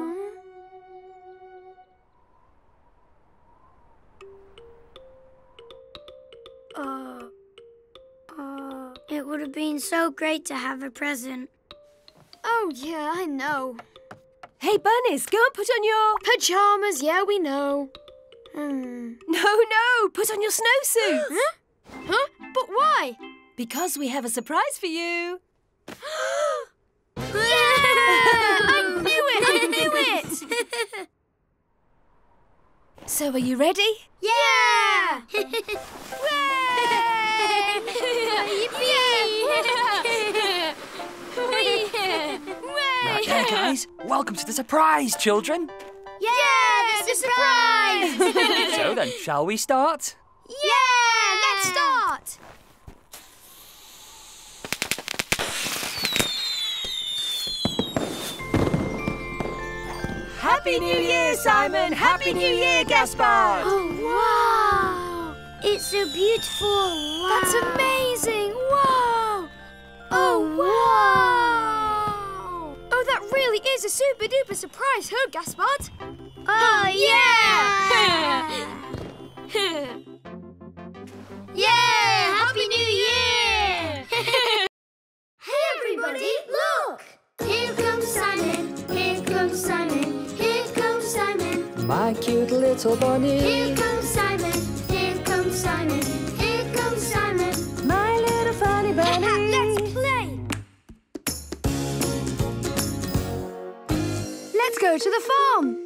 It would have been so great to have a present. Oh, yeah, I know. Hey, Bunnies, go and put on your... pyjamas, yeah, we know. No, put on your snowsuits. Huh? But why? Because we have a surprise for you. Yeah! I knew it! So, are you ready? Yeah! Right, guys, welcome to the surprise, children. Yeah, the surprise! So then, shall we start? Yeah, let's start! Happy New Year, Simon! Happy New Year, Gaspard! Oh, wow! It's so beautiful! Wow. That's amazing! Wow! Oh, wow! Oh, that really is a super-duper surprise, huh, Gaspard? Oh, yeah! Yeah! Happy New Year! Hey, everybody, look! Here comes Simon, here comes Simon, here comes Simon. My cute little bunny. Here comes Simon, here comes Simon, here comes Simon. My little funny bunny. Let's play! Let's go to the farm.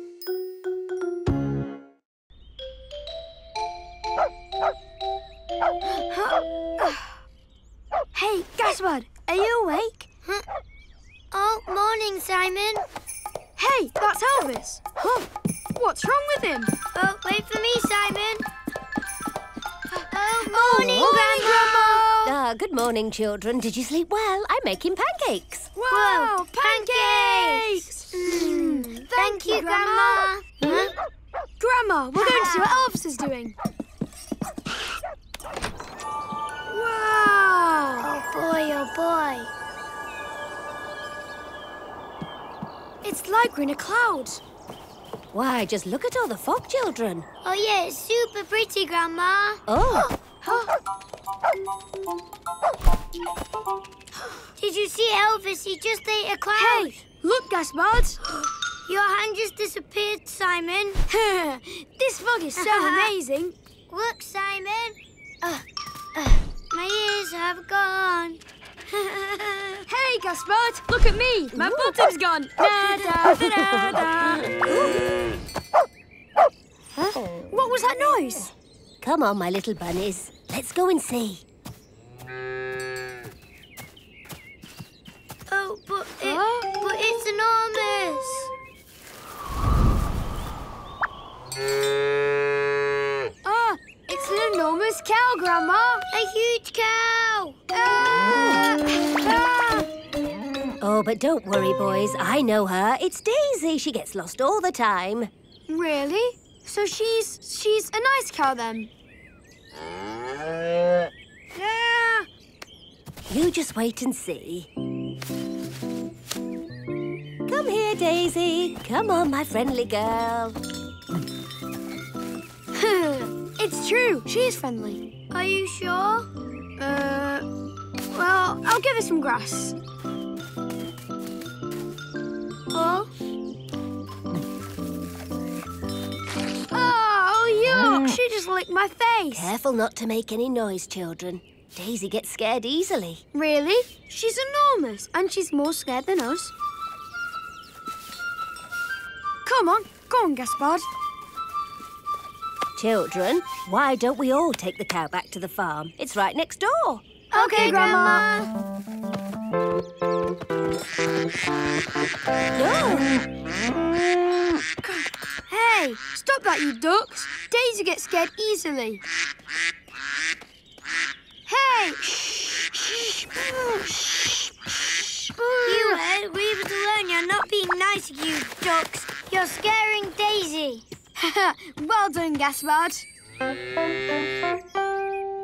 Hey, Gaspard, are you awake? Huh? Oh, morning, Simon. Hey, that's Elvis. Huh? What's wrong with him? Oh, wait for me, Simon. Oh, morning, Grandma. Good morning, children. Did you sleep well? I'm making pancakes. Wow, pancakes! Thank you, Grandma. Huh? Grandma, we're going to see what Elvis is doing. Wow! Oh boy. It's like we're in a cloud. Why, just look at all the fog, children. Oh yeah, it's super pretty, Grandma. Oh. Did you see Elvis? He just ate a cloud. Hey, look, Gaspard. Your hand just disappeared, Simon. This fog is so amazing. Look, Simon. My ears have gone. Hey, Gaspard, look at me. My bottom's gone. Huh? What was that noise? Come on, my little bunnies. Let's go and see. Oh, but it's enormous. Ah, it's an enormous cow, Grandma. A huge cow. Oh, but don't worry, boys. I know her. It's Daisy. She gets lost all the time. Really? So she's a nice cow, then? Yeah. You just wait and see. Come here, Daisy. Come on, my friendly girl. It's true. She is friendly. Are you sure? Well, I'll give her some grass. Oh, yuck! She just licked my face. Careful not to make any noise, children. Daisy gets scared easily. Really? She's enormous, and she's more scared than us. Go on, Gaspard. Children, why don't we all take the cow back to the farm? It's right next door. OK, Grandma. No. Hey, stop that, you ducks. Daisy gets scared easily. Hey! You heard, leave us alone. You're not being nice, you ducks. You're scaring Daisy. Well done, Gaspard.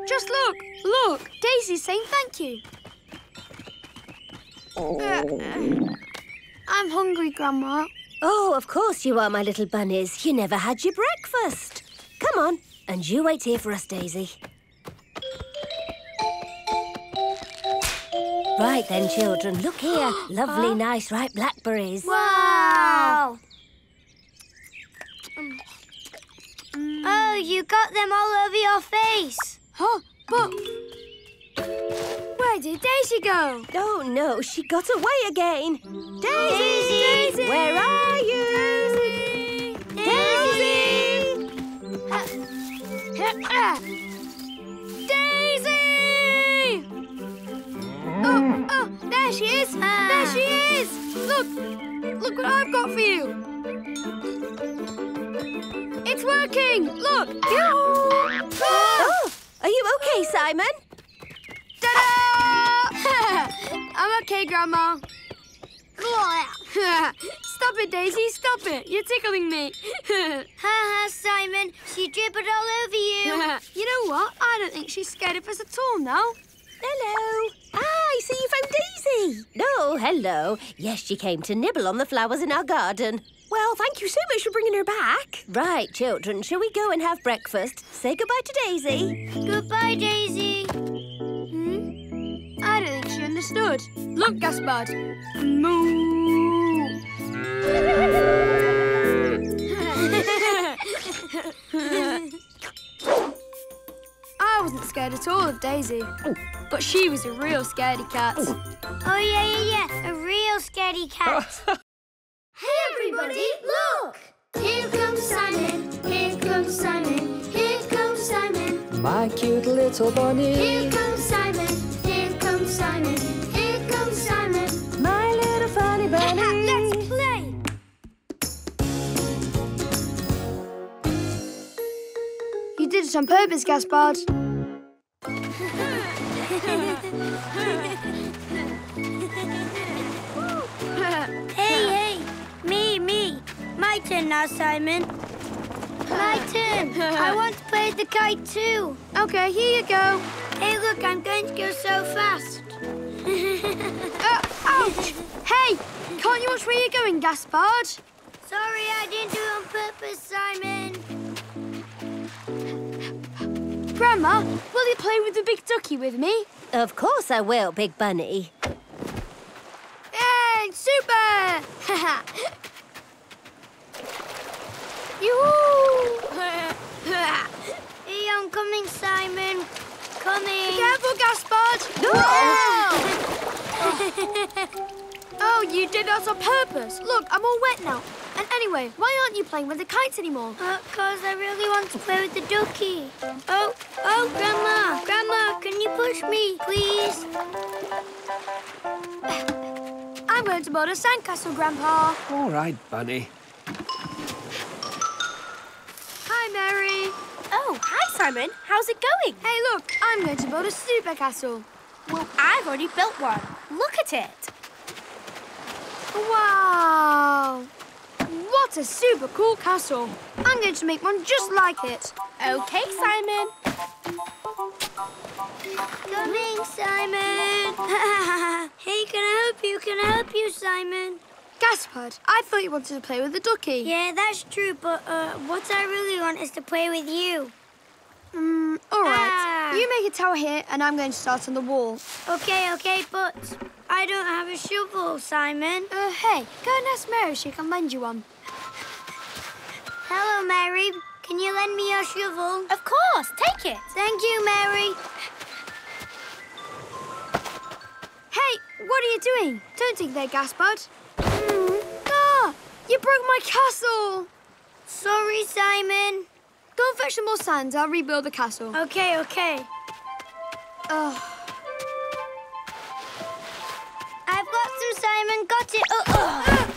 Just look, look. Daisy's saying thank you. Oh. I'm hungry, Grandma. Oh, of course you are, my little bunnies. You never had your breakfast. Come on, and you wait here for us, Daisy. Right then, children, look here. Lovely, nice, ripe blackberries. Wow! Oh, you got them all over your face. Huh? But where did Daisy go? Oh, no, she got away again. Daisy! Daisy! Where are you? Daisy! Daisy! Oh, there she is! There she is! Look what I've got for you! It's working! Look! Oh! Are you okay, Simon? Ta-da! I'm okay, Grandma. Stop it, Daisy, stop it. You're tickling me. Ha, Simon, she dribbled all over you. You know what? I don't think she's scared of us at all now. Hello. Ah, I see you found Daisy. No, hello. Yes, she came to nibble on the flowers in our garden. Well, thank you so much for bringing her back. Right, children, shall we go and have breakfast? Say goodbye to Daisy. Goodbye, Daisy. I don't think she understood. Look, Gaspard. Moo. I wasn't scared at all of Daisy, but she was a real scaredy cat. Oh, yeah, a real scaredy cat. Hey, everybody, look! Here comes Simon, here comes Simon, here comes Simon. My cute little bunny. Here comes Simon, here comes Simon, here comes Simon. My little funny bunny. Let's play! You did it on purpose, Gaspard. Hey! Me! My turn now, Simon. My turn! I want to play the kite too. OK, here you go. Hey, look, I'm going to go so fast. Ouch! Hey, can't you watch where you're going, Gaspard? Sorry, I didn't do it on purpose, Simon. Grandma, will you play with the big ducky with me? Of course I will, Big Bunny. Super! Yoo-hoo! Hey, I'm coming, Simon. Coming. Be careful, Gaspard. Oh, you did that on purpose. Look, I'm all wet now. And anyway, why aren't you playing with the kites anymore? Because I really want to play with the ducky. Oh, Grandma. Grandma, can you push me, please? I'm going to build a sandcastle, Grandpa. All right, Bunny. Hi, Mary. Oh, hi, Simon. How's it going? Hey, look, I'm going to build a super castle. Well, I've already built one. Look at it. Wow. What a super cool castle. I'm going to make one just like it. OK, Simon. Coming, Simon. Hey, can I help you? Can I help you, Simon? Gaspard, I thought you wanted to play with the ducky. Yeah, that's true, but what I really want is to play with you. All right. You make a tower here, and I'm going to start on the wall. Okay, okay, but I don't have a shovel, Simon. Hey, go and ask Mary if she can lend you one. Hello, Mary. Can you lend me your shovel? Of course, take it. Thank you, Mary. Hey, what are you doing? Don't dig there, Gaspard. Ah, you broke my castle. Sorry, Simon. Go and fetch some more sand. I'll rebuild the castle. Okay, okay. Oh. I've got some,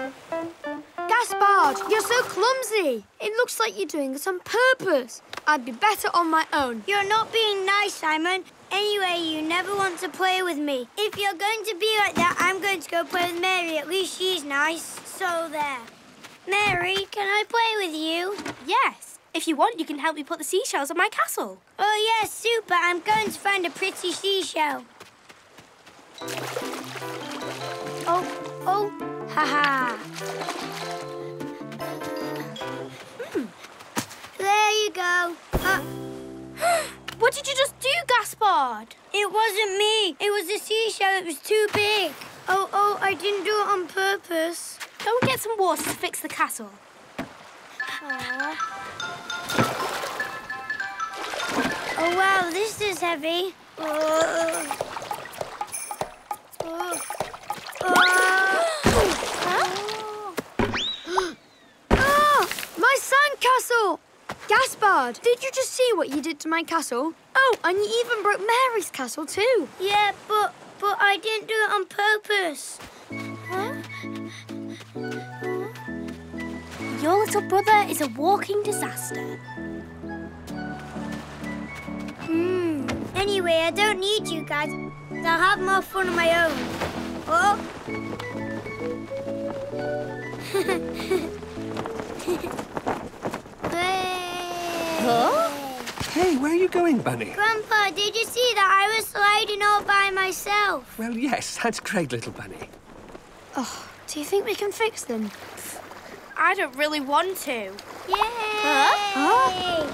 Simon. Got it. Gaspard, you're so clumsy. It looks like you're doing this on purpose. I'd be better on my own. You're not being nice, Simon. Anyway, you never want to play with me. If you're going to be like that, I'm going to go play with Mary. At least she's nice. So there. Mary, can I play with you? Yes. If you want, you can help me put the seashells on my castle. Oh, yes, super. I'm going to find a pretty seashell. Oh, oh, ha-ha. There you go. What did you just do, Gaspard? It wasn't me. It was the seashell. It was too big. Oh, oh, I didn't do it on purpose. Go and get some water to fix the castle. Aww. Oh, wow, this is heavy. Oh. Oh. Oh. Huh? Oh, my sandcastle! Gaspard, did you just see what you did to my castle? Oh, and you even broke Mary's castle too. Yeah, but I didn't do it on purpose. Huh? Your little brother is a walking disaster. Anyway, I don't need you guys. I'll have more fun on my own. Oh. Hey. Huh? Hey, where are you going, Bunny? Grandpa, did you see that I was sliding all by myself? Well, yes, that's great, little Bunny. Oh, do you think we can fix them? I don't really want to. Yay! Huh?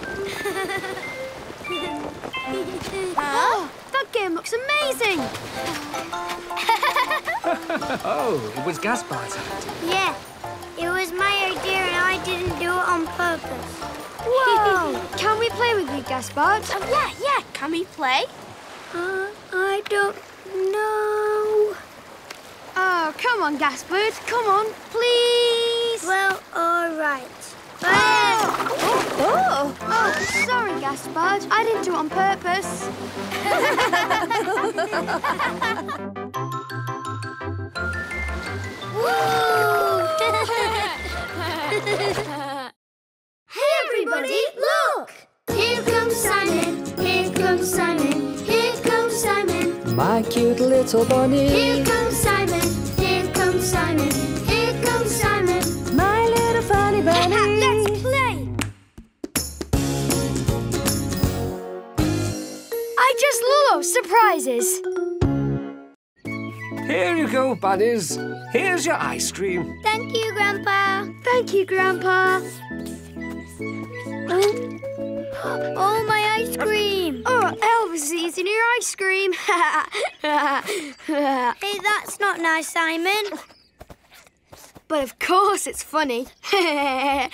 Oh, that game looks amazing! Oh, it was Gaspard's idea. Yeah, it was my idea and I didn't do it on purpose. Whoa! Can we play with you, Gaspard? Oh, yeah, yeah. Can we play? I don't know. Oh, come on, Gaspard. Come on, please. Well, all right. Oh, sorry, Gaspard. I didn't do it on purpose. Hey, everybody, look! Here comes Simon. Here comes Simon. Here comes Simon. My cute little bunny. Here comes Simon. Simon, here comes Simon, my little funny bunny. Let's play. I just love surprises. Here you go, bunnies. Here's your ice cream. Thank you, Grandpa. Thank you, Grandpa. Oh, my ice cream! Oh, Elvis is eating your ice cream. Hey, that's not nice, Simon. But of course it's funny. My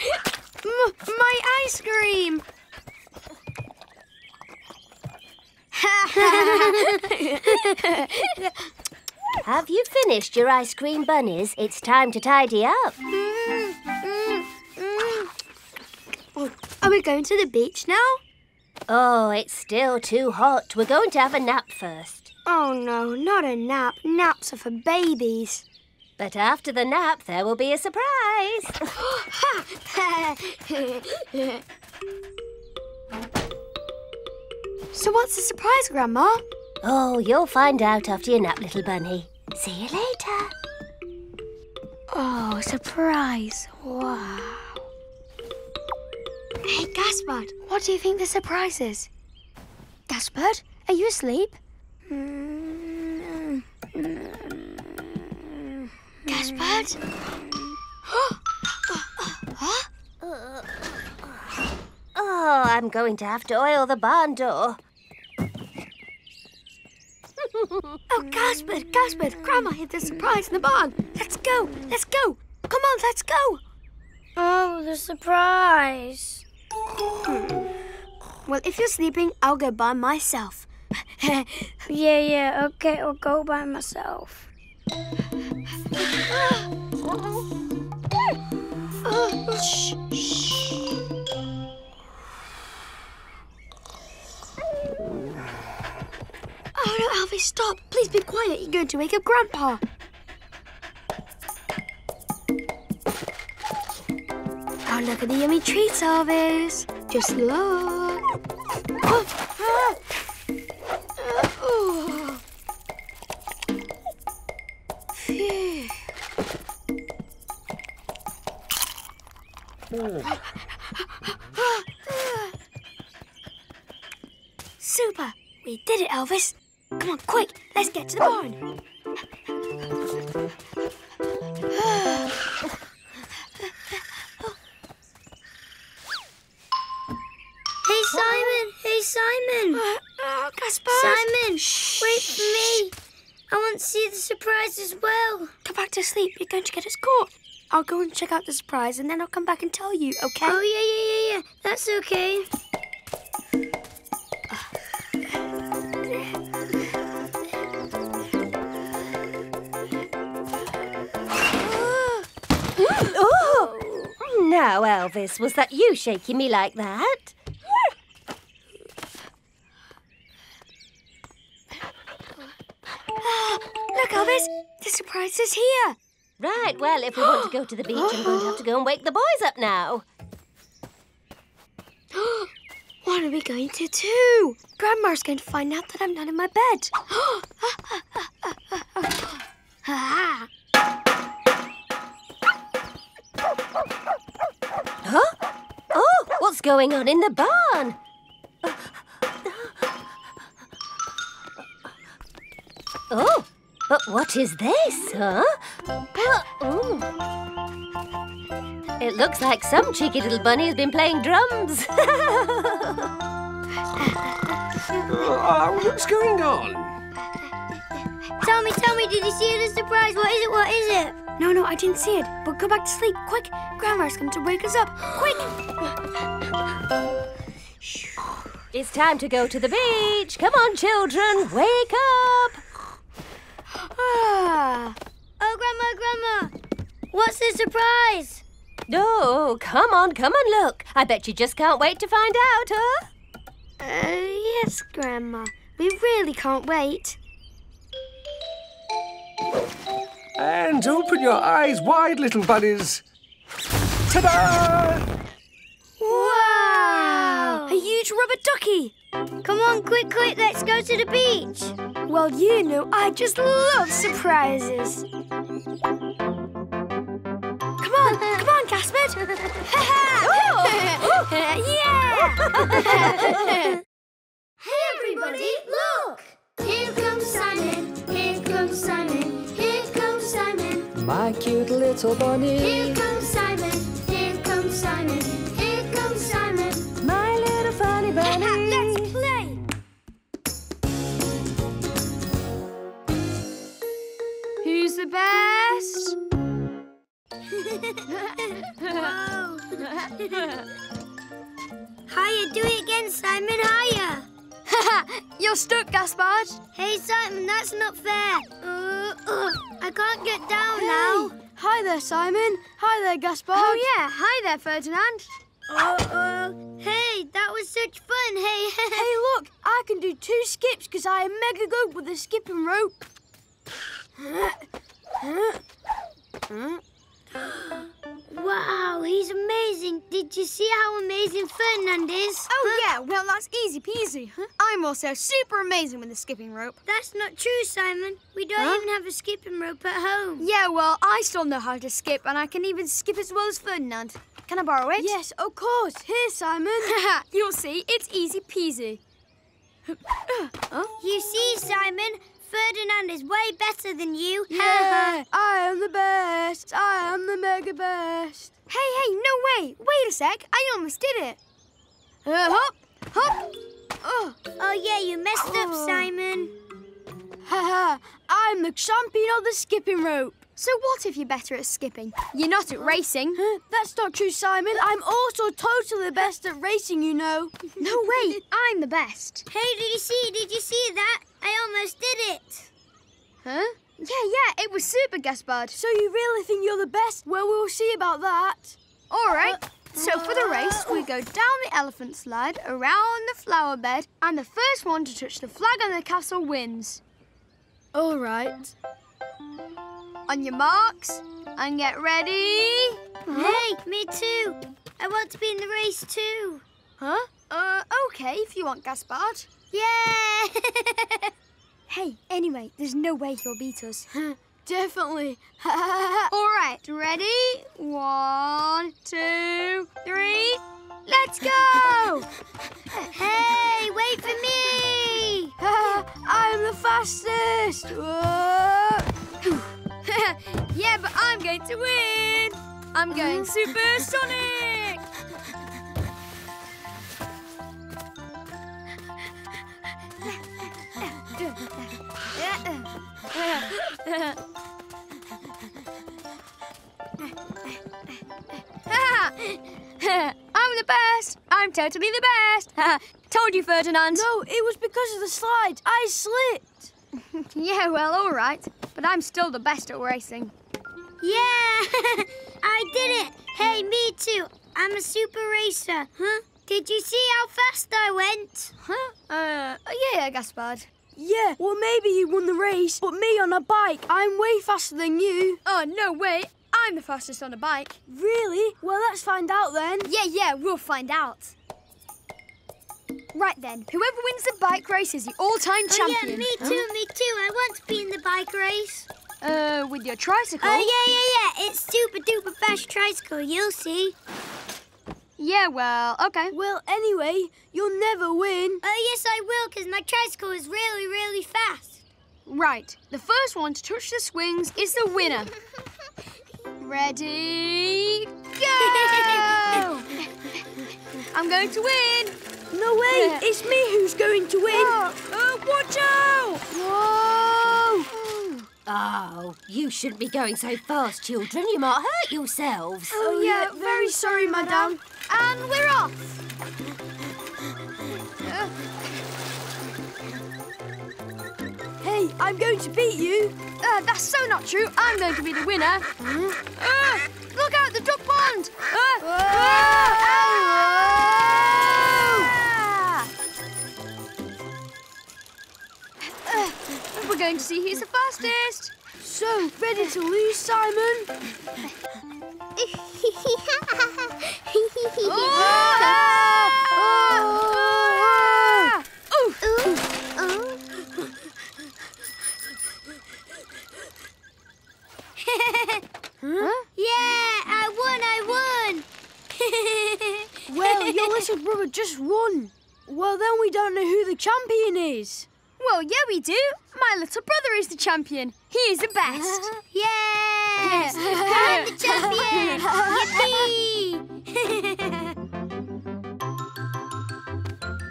ice cream! Have you finished your ice cream, bunnies? It's time to tidy up. Oh, are we going to the beach now? Oh, it's still too hot. We're going to have a nap first. Oh, no, not a nap. Naps are for babies. But after the nap, there will be a surprise. So what's the surprise, Grandma? Oh, you'll find out after your nap, little bunny. See you later. Oh, surprise. Wow. Hey, Gaspard, what do you think the surprise is? Gaspard, are you asleep? Gaspard? Huh? Oh, I'm going to have to oil the barn door. Oh, Gaspard, Gaspard, Grandma hid the surprise in the barn. Let's go, let's go. Come on, let's go. Oh, the surprise. Well, if you're sleeping, I'll go by myself. Yeah, okay, I'll go by myself. Shh, shh. Oh, no, Alfie, stop. Please be quiet. You're going to wake up Grandpa. Oh, look at the yummy treats, Elvis. Just look. Oh. Phew. Super. We did it, Elvis. Come on, quick. Let's get to the barn. Hey, Simon! Hey, Simon! Oh, Gaspard! Simon, wait for me. I want to see the surprise as well. Go back to sleep. You're going to get us caught. I'll go and check out the surprise, and then I'll come back and tell you, OK? Oh, yeah. That's OK. Now, Elvis, was that you shaking me like that? Look, Elvis, the surprise is here. Right, well, if we want to go to the beach, I'm going to have to go and wake the boys up now. What are we going to do? Grandma's going to find out that I'm not in my bed. Huh? Oh, what's going on in the barn? Oh, but what is this, huh? It looks like some cheeky little bunny has been playing drums. What's going on? Tell me, did you see the surprise? What is it? No, I didn't see it. But go back to sleep, quick. Grandma's come to wake us up, quick. It's time to go to the beach. Come on, children, wake up. Ah. Oh, Grandma, what's the surprise? Oh, come on, look. I bet you just can't wait to find out, huh? Yes, Grandma. We really can't wait. And open your eyes wide, little bunnies. Ta-da! Wow! A huge rubber ducky. Come on, quick, let's go to the beach. Well, you know, I just love surprises. Come on, Gaspard. Yeah! Hey, everybody, look! Here comes Simon, here comes Simon, here comes Simon. My cute little bunny. Here comes Simon, here comes Simon, here comes Simon. My little funny bunny. Let's play! Who's the best? Hiya, do it again, Simon, hiya! You're stuck, Gaspard. Hey, Simon, that's not fair. I can't get down now. Hi there, Simon. Hi there, Gaspard. Oh, yeah. Hi there, Ferdinand. Hey, that was such fun. Hey, hey, look. I can do 2 skips because I am mega good with a skipping rope. Wow, he's amazing. Did you see how amazing Ferdinand is? Oh, yeah, well, that's easy peasy. I'm also super amazing with the skipping rope. That's not true, Simon. We don't even have a skipping rope at home. Yeah, well, I still know how to skip, and I can even skip as well as Ferdinand. Can I borrow it? Yes, of course. Here, Simon. You'll see, it's easy peasy. You see, Simon, Ferdinand is way better than you. Yeah, I am the best. I am the mega best. Hey, no way. Wait a sec. I almost did it. Hop, hop. Oh. Oh, yeah, you messed up, Simon. Haha, I'm the champion of the skipping rope. So what if you're better at skipping? You're not at racing. That's not true, Simon. I'm also totally the best at racing, you know. No way, I'm the best. Hey, did you see that? I almost did it. Huh? Yeah, it was super, Gaspard. So you really think you're the best? Well, we'll see about that. All right. So for the race, we go down the elephant slide, around the flower bed, and the first one to touch the flag on the castle wins. All right. On your marks, and get ready. Hey, me too. I want to be in the race too. Huh? Okay, if you want, Gaspard. Yeah! Hey, anyway, there's no way he'll beat us. Definitely. All right, ready? 1, 2, 3, let's go! Hey, wait for me! I'm the fastest! Yeah, but I'm going to win! I'm going supersonic! I'm the best! I'm totally the best! Told you, Ferdinand. No, it was because of the slide. I slipped. Yeah, well, all right. But I'm still the best at racing. Yeah! I did it! Hey, me too. I'm a super racer. Huh? Did you see how fast I went? Huh? Yeah, Gaspard. Yeah, well, maybe you won the race, but me on a bike, I'm way faster than you. Oh, no way. I'm the fastest on a bike. Really? Well, let's find out then. Yeah, we'll find out. Right then, whoever wins the bike race is the all-time champion. Yeah, me too. I want to be in the bike race. With your tricycle? Yeah. It's super-duper fast tricycle, you'll see. Yeah, well, okay. Well, anyway, you'll never win. Yes, I will, because my tricycle is really, really fast. Right. The first one to touch the swings is the winner. Ready, go! I'm going to win. No way, it's me who's going to win. Oh, watch out! Whoa! Oh, you shouldn't be going so fast, children. You might hurt yourselves. Oh, yeah, very sorry, madame. And we're off. Hey, I'm going to beat you. That's so not true. I'm going to be the winner. Look out, the duck pond! We're going to see who's the fastest. So, ready to lose, Simon? Huh? Yeah, I won! Well, your little brother just won. Well, then we don't know who the champion is. Well, yeah, we do. My little brother is the champion. He is the best. Yes! I'm the champion! Yippee!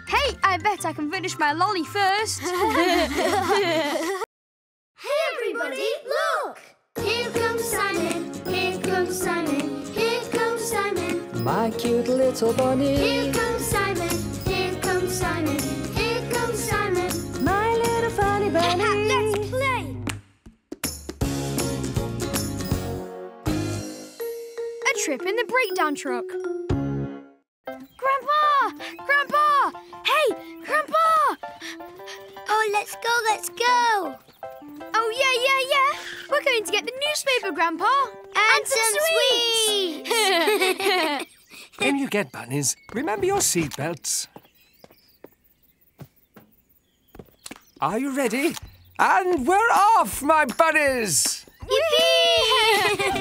Hey, I bet I can finish my lolly first. Hey, everybody, look! Here comes Simon, here comes Simon, here comes Simon. My cute little bunny. Here comes Simon, here comes Simon, here comes Simon. My little funny bunny. Let's play. A trip in the breakdown truck. Grandpa! Grandpa! Hey, Grandpa! Oh, let's go, let's go. Oh, yeah. We're going to get the newspaper, Grandpa. And some sweets. When you get bunnies, remember your seatbelts. Are you ready? And we're off, my bunnies! Yippee!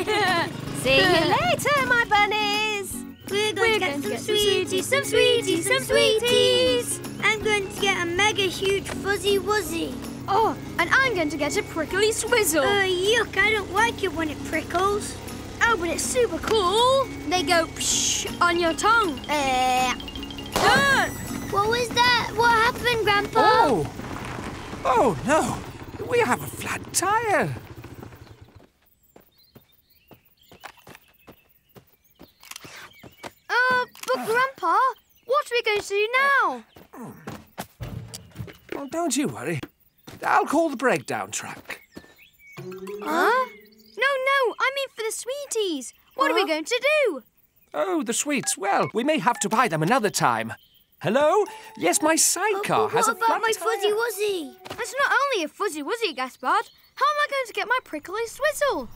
See you later, my bunnies. We're going to get some sweeties. I'm going to get a mega huge fuzzy wuzzy. Oh, and I'm going to get a prickly swizzle. Yuck, I don't like it when it prickles. Oh, but it's super cool. They go psh on your tongue. Done! What was that? What happened, Grandpa? Oh no! We have a flat tire! But Grandpa, what are we going to do now? Well, don't you worry. I'll call the breakdown truck. Huh? No, I mean for the sweeties. What are we going to do? Oh, the sweets. Well, we may have to buy them another time. Hello? Yes, my sidecar has a flat tire. What about my Fuzzy Wuzzy? That's not only a Fuzzy Wuzzy, Gaspard. How am I going to get my prickly swizzle?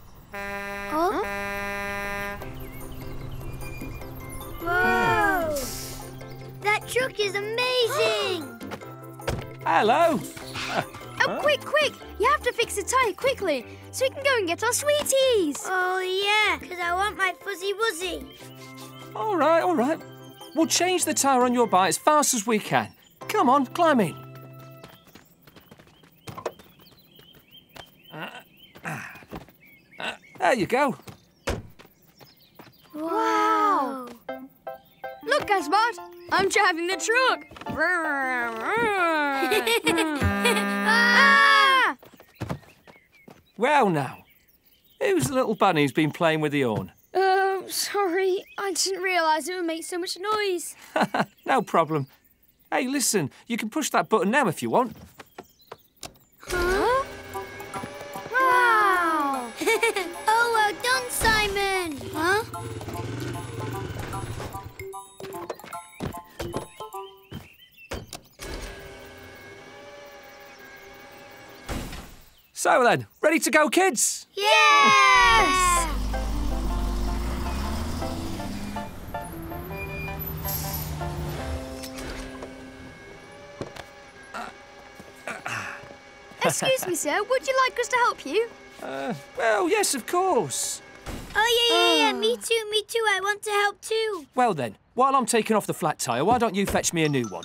Whoa! That truck is amazing! Hello! Quick! You have to fix the tyre quickly so we can go and get our sweeties! Oh, yeah, because I want my Fuzzy Wuzzy. All right. We'll change the tyre on your bike as fast as we can. Come on, climb in. There you go. Wow! Look, Gaspard, I'm driving the truck. Well, now, who's the little bunny who's been playing with the horn? Sorry, I didn't realise it would make so much noise. No problem. Hey, listen, you can push that button now if you want. Huh? Wow! Oh, well done, Simon. Huh? So then, ready to go, kids? Yes! Excuse me, sir, would you like us to help you? Well, yes, of course. Oh, yeah, me too, I want to help too. Well then, while I'm taking off the flat tyre, why don't you fetch me a new one?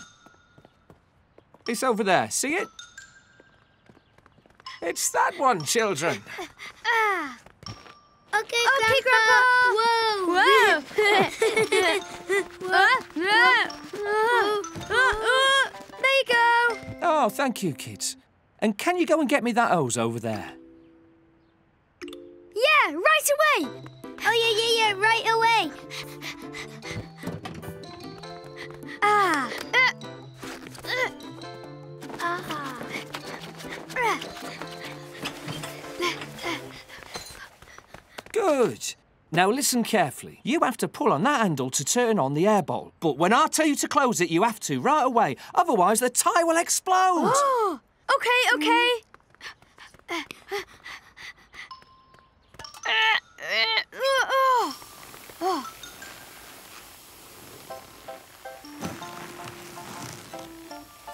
It's over there, see it? It's that one, children. Okay, Grandpa. Whoa. There you go. Oh, thank you, kids. And can you go and get me that hose over there? Yeah, right away. Oh, yeah, right away. Good. Now listen carefully. You have to pull on that handle to turn on the air bowl. But when I tell you to close it, you have to right away. Otherwise, the tyre will explode. Oh, okay.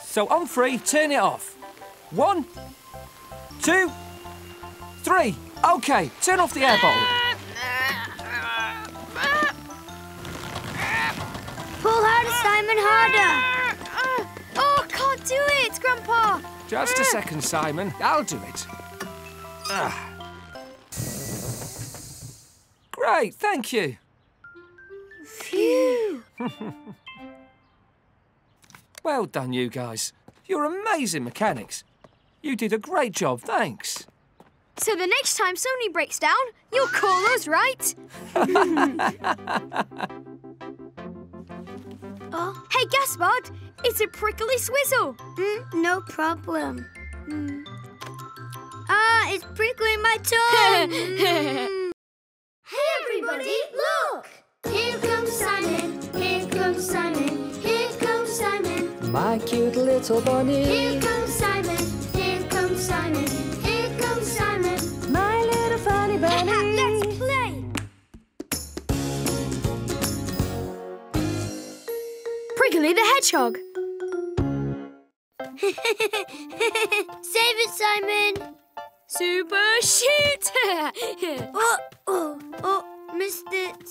So on three, turn it off. 1, 2, 3. OK, turn off the air bottle. Pull harder, Simon, harder. Oh, I can't do it, Grandpa. Just a second, Simon. I'll do it. Great, thank you. Phew. Well done, you guys. You're amazing mechanics. You did a great job, thanks. So the next time somebody breaks down, you'll call us, right? Hey, Gaspard, it's a prickly swizzle. No problem. Ah, it's prickling my tongue. Hey, everybody, look! Here comes Simon, here comes Simon, here comes Simon. My cute little bunny. Here comes Simon, here comes Simon. Let's play! Prickly the Hedgehog. Save it, Simon! Super shoot! Missed it.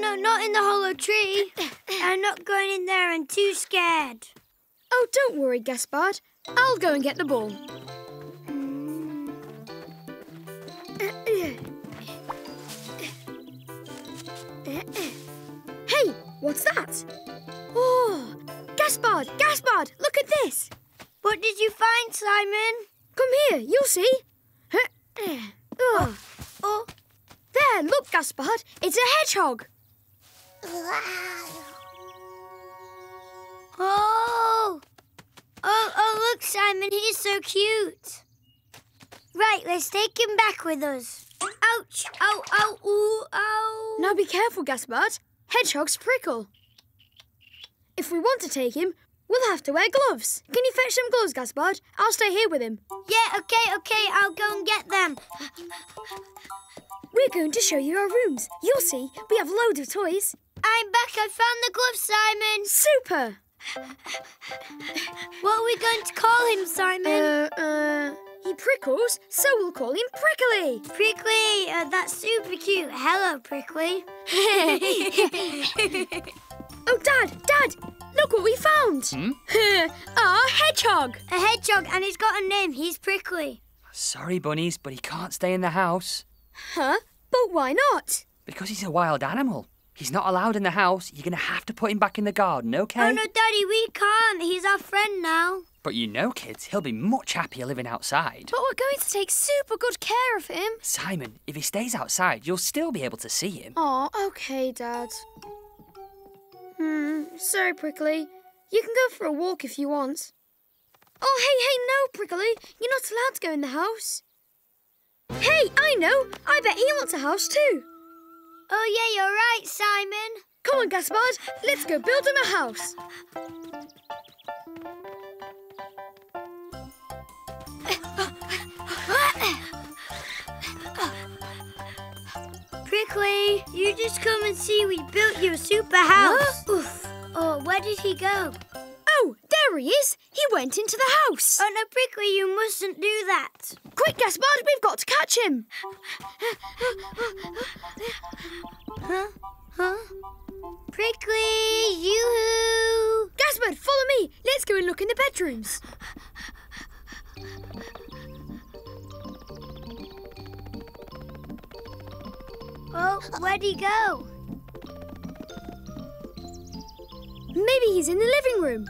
No, not in the hollow tree. I'm not going in there, I'm too scared. Oh, don't worry, Gaspard. I'll go and get the ball. What's that? Oh, Gaspard, Gaspard, look at this. What did you find, Simon? Come here, you'll see. Oh. There, look, Gaspard, it's a hedgehog. Oh. Oh, look, Simon, he's so cute. Right, let's take him back with us. Ouch! Ow, ow, ooh, ow. Now be careful, Gaspard. Hedgehogs prickle. If we want to take him, we'll have to wear gloves. Can you fetch some gloves, Gaspard? I'll stay here with him. Yeah, OK, I'll go and get them. We're going to show you our rooms. You'll see, we have loads of toys. I'm back, I found the gloves, Simon. Super! What are we going to call him, Simon? He prickles, so we'll call him Prickly. Prickly, that's super cute. Hello, Prickly. Oh, Dad, look what we found. Our hedgehog. A hedgehog, and he's got a name. He's Prickly. Sorry, bunnies, but he can't stay in the house. Huh? But why not? Because he's a wild animal. He's not allowed in the house. You're going to have to put him back in the garden, OK? Oh, no, Daddy, we can't. He's our friend now. But you know, kids, he'll be much happier living outside. But we're going to take super good care of him. Simon, if he stays outside, you'll still be able to see him. Oh, OK, Dad. Sorry, Prickly. You can go for a walk if you want. Oh, hey, no, Prickly. You're not allowed to go in the house. Hey, I know. I bet he wants a house too. Oh, yeah, you're right, Simon. Come on, Gaspard. Let's go build him a house. Prickly, you just come and see we built you a super house. Oh, where did he go? Oh, there he is. He went into the house. Oh, no, Prickly, you mustn't do that. Quick, Gaspard, we've got to catch him. Huh? Prickly, yoo-hoo! Gaspard, follow me. Let's go and look in the bedrooms. Oh, where'd he go? Maybe he's in the living room.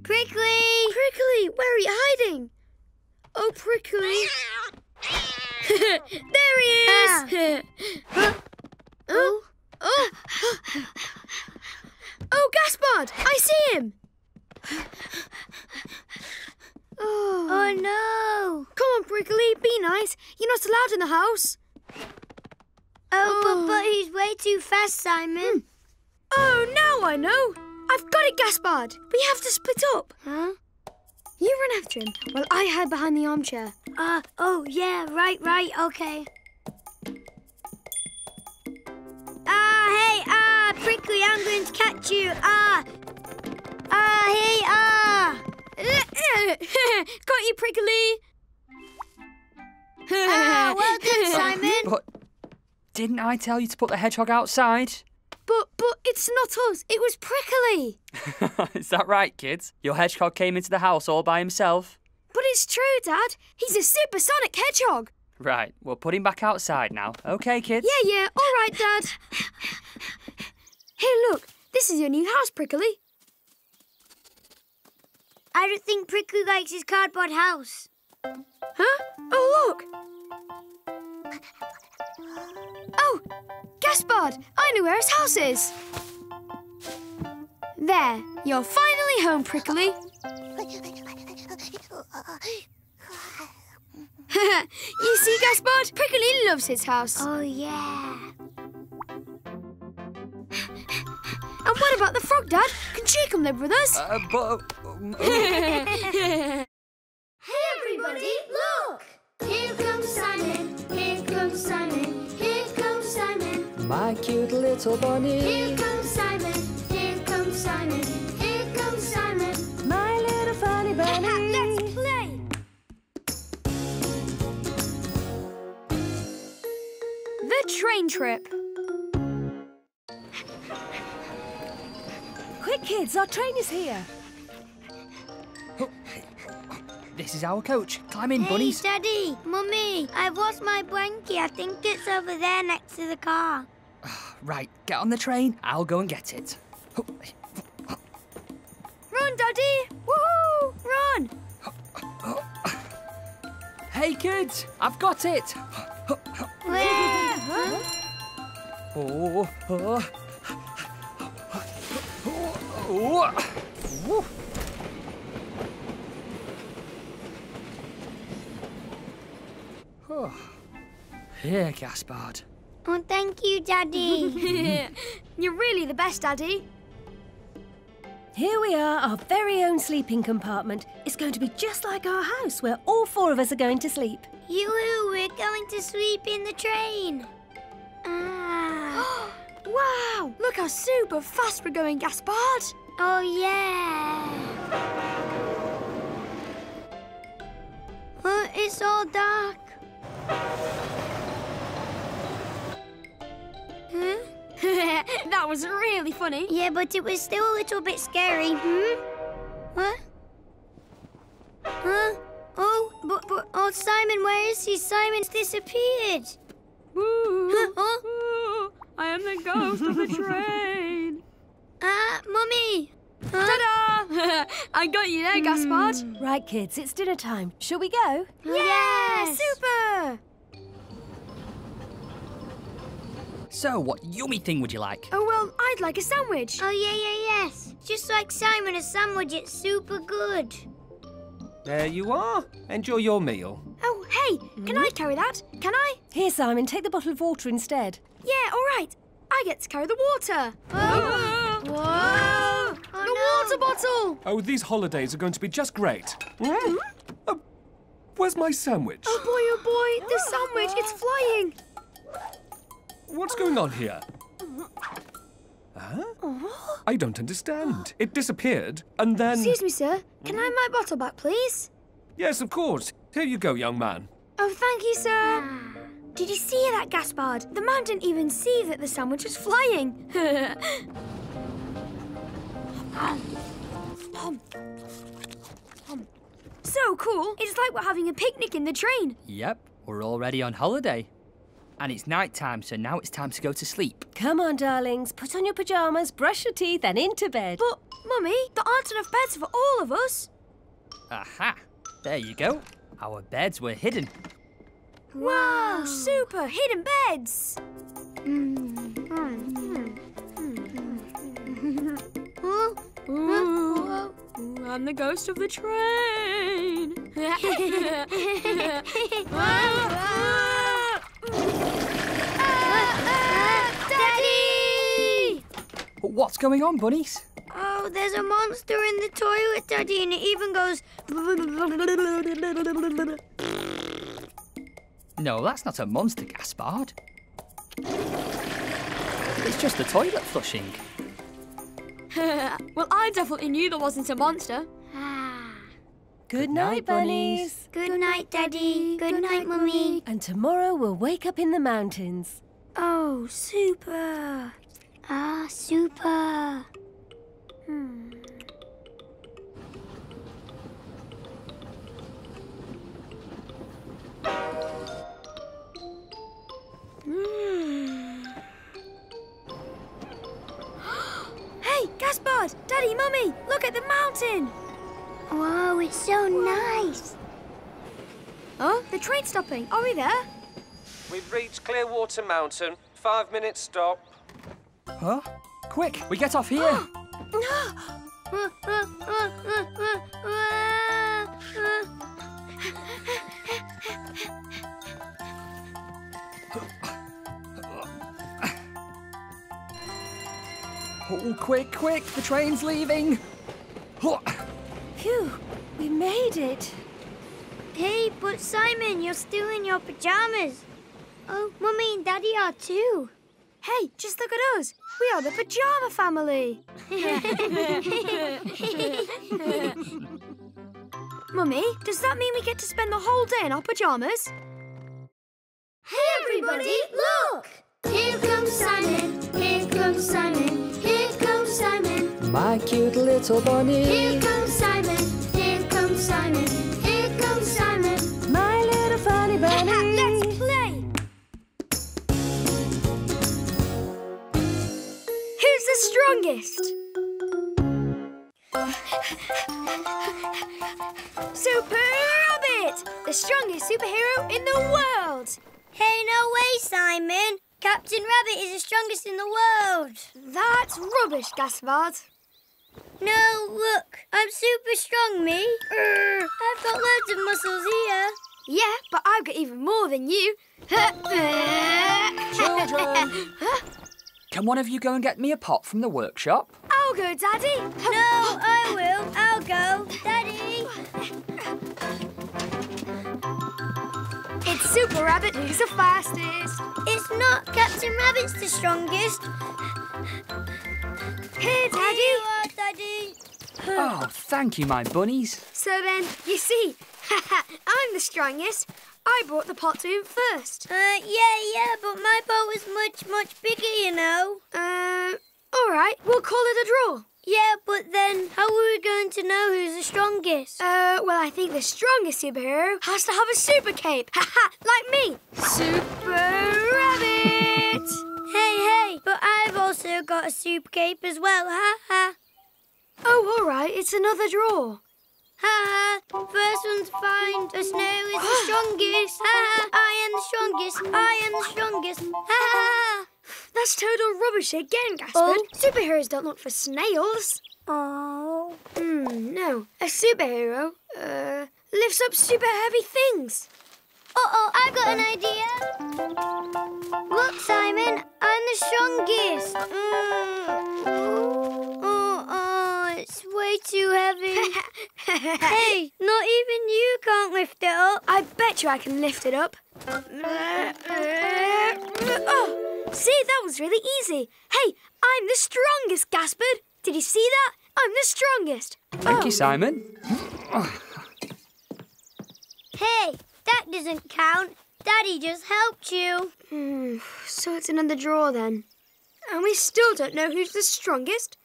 Prickly, where are you hiding? Oh, Prickly. There he is. Oh, Gaspard, I see him. Oh, no. Come on, Prickly, be nice. You're not allowed in the house. But he's way too fast, Simon. Oh, now I know. I've got it, Gaspard. We have to split up. Huh? You run after him while I hide behind the armchair. Right, OK. Prickly, I'm going to catch you. Got you, Prickly. Well done, Simon. But didn't I tell you to put the hedgehog outside? But it's not us. It was Prickly. Is that right, kids? Your hedgehog came into the house all by himself. But it's true, Dad. He's a supersonic hedgehog. Right. We'll put him back outside now. OK, kids? Yeah. All right, Dad. Hey, look. This is your new house, Prickly. I don't think Prickly likes his cardboard house. Huh? Oh, look! Oh! Gaspard! I know where his house is! There, you're finally home, Prickly. You see, Gaspard? Prickly loves his house. Oh, yeah. And what about the frog, Dad? Can she come live with us? Hey, everybody, look! Here comes Simon, here comes Simon, here comes Simon. My cute little bunny. Here comes Simon, here comes Simon, here comes Simon. My little funny bunny. Let's play! The train trip. Quick, kids, our train is here. This is our coach. Climb in, bunnies. Hey, Daddy, Mummy, I've lost my blankie. I think it's over there next to the car. Right, get on the train. I'll go and get it. Run, Daddy! Woohoo! Run! Hey, kids! I've got it! Where? Huh? Oh, oh. Oh, oh. Oh. Here, Gaspard. Oh, thank you, Daddy. You're really the best, Daddy. Here we are, our very own sleeping compartment. It's going to be just like our house, where all four of us are going to sleep. Yoo-hoo, we're going to sleep in the train. Ah. Wow, look how super fast we're going, Gaspard. Oh, yeah. Oh, it's all dark. Huh? That was really funny. Yeah, but it was still a little bit scary. Hmm? Huh? Huh? Oh, but oh, Simon, where is he? Simon's disappeared. Woo! Huh? Woo. I am the ghost of the train. Mummy. Huh? Ta-da! I got you there, Gaspard. Right, kids, it's dinner time. Shall we go? Yes! Super! So, what yummy thing would you like? Oh, well, I'd like a sandwich. Oh, yeah, yes. Just like Simon, a sandwich, it's super good. There you are. Enjoy your meal. Oh, hey, can I carry that? Can I? Here, Simon, take the bottle of water instead. Yeah, all right. I get to carry the water. Whoa! Whoa! Whoa. Oh, the water bottle! Oh, these holidays are going to be just great. Where's my sandwich? Oh, boy, the sandwich, it's flying. What's going on here? Huh? I don't understand. It disappeared and then... Excuse me, sir. Can I have my bottle back, please? Yes, of course. Here you go, young man. Oh, thank you, sir. Did you see that, Gaspard? The man didn't even see that the sandwich was flying. So cool. It's like we're having a picnic in the train. Yep. We're already on holiday. And it's night time, so now it's time to go to sleep. Come on, darlings. Put on your pyjamas, brush your teeth and into bed. But, Mummy, there aren't enough beds for all of us. Aha. There you go. Our beds were hidden. Wow. Super hidden beds. I'm the ghost of the train. Daddy! What's going on, bunnies? Oh, there's a monster in the toilet, Daddy, and it even goes... No, that's not a monster, Gaspard. It's just the toilet flushing. Well, I definitely knew there wasn't a monster. Good night, bunnies. Good night, Daddy. Good night, Mummy. And tomorrow we'll wake up in the mountains. Oh, super. Ah, super. Hey, Gaspard, Daddy, Mummy, look at the mountain. Whoa, it's so nice. Oh, the train's stopping. Are we there? We've reached Clearwater Mountain. 5 minutes stop. Huh? Quick, we get off here. Oh, quick, quick, the train's leaving. Phew, we made it. Hey, but Simon, you're still in your pyjamas. Oh, Mummy and Daddy are too. Hey, just look at us. We are the pyjama family. Mummy, does that mean we get to spend the whole day in our pyjamas? Hey, everybody, look! Here comes Simon, here comes Simon, here comes Simon. My cute little bunny. Here comes Simon, here comes Simon, here funny bunny. Let's play. Who's the strongest? Super Rabbit, the strongest superhero in the world. Hey, no way, Simon. Captain Rabbit is the strongest in the world. That's rubbish, Gaspard. No, look. I'm super strong, me. I've got loads of muscles here. Yeah, but I've got even more than you. Children! Can one of you go and get me a pot from the workshop? I'll go, Daddy. No, I will. I'll go. Daddy. It's Super Rabbit who's the fastest. It's not. Captain Rabbit's the strongest. Here, Daddy. Here you are, Daddy. Oh, thank you, my bunnies. So then, you see, I'm the strongest. I brought the pot to him first. Yeah, but my pot was much bigger, you know. All right, we'll call it a draw. Yeah, but then how are we going to know who's the strongest? Well, I think the strongest superhero has to have a super cape. Like me. Super Rabbit! Hey, but I've also got a super cape as well, Oh, all right, it's another draw. First one to find a snow is the strongest. I am the strongest. I am the strongest. That's total rubbish again, Gaspard. Superheroes don't look for snails. Oh. No. A superhero lifts up super heavy things. Uh-oh, I've got an idea. Look, Simon, I'm the strongest. It's way too heavy. Hey, not even you can't lift it up. I bet you I can lift it up. Oh, see, that was really easy. Hey, I'm the strongest, Gaspard. Did you see that? I'm the strongest. Thank you, Simon. Hey, that doesn't count. Daddy just helped you. So it's another draw then. And we still don't know who's the strongest.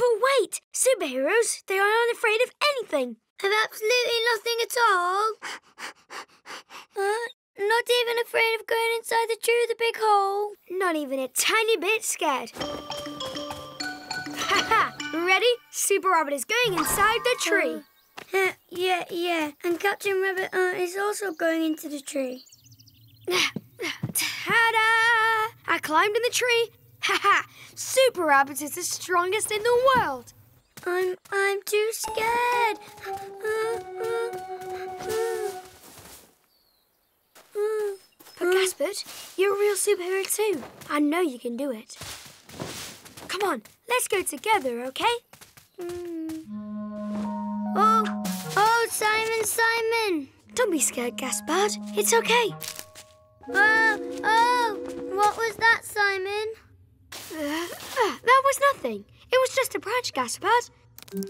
But wait, superheroes, they aren't afraid of anything. Of absolutely nothing at all. Not even afraid of going inside the tree with a big hole. Not even a tiny bit scared. Ready? Super Rabbit is going inside the tree. Yeah. And Captain Rabbit is also going into the tree. Ta-da! I climbed in the tree. Super Rabbit is the strongest in the world. I'm too scared. But Gaspard, you're a real superhero too. I know you can do it. Come on, let's go together, okay? Oh, Simon. Don't be scared, Gaspard. It's okay. What was that, Simon? That was nothing. It was just a branch, Gaspard.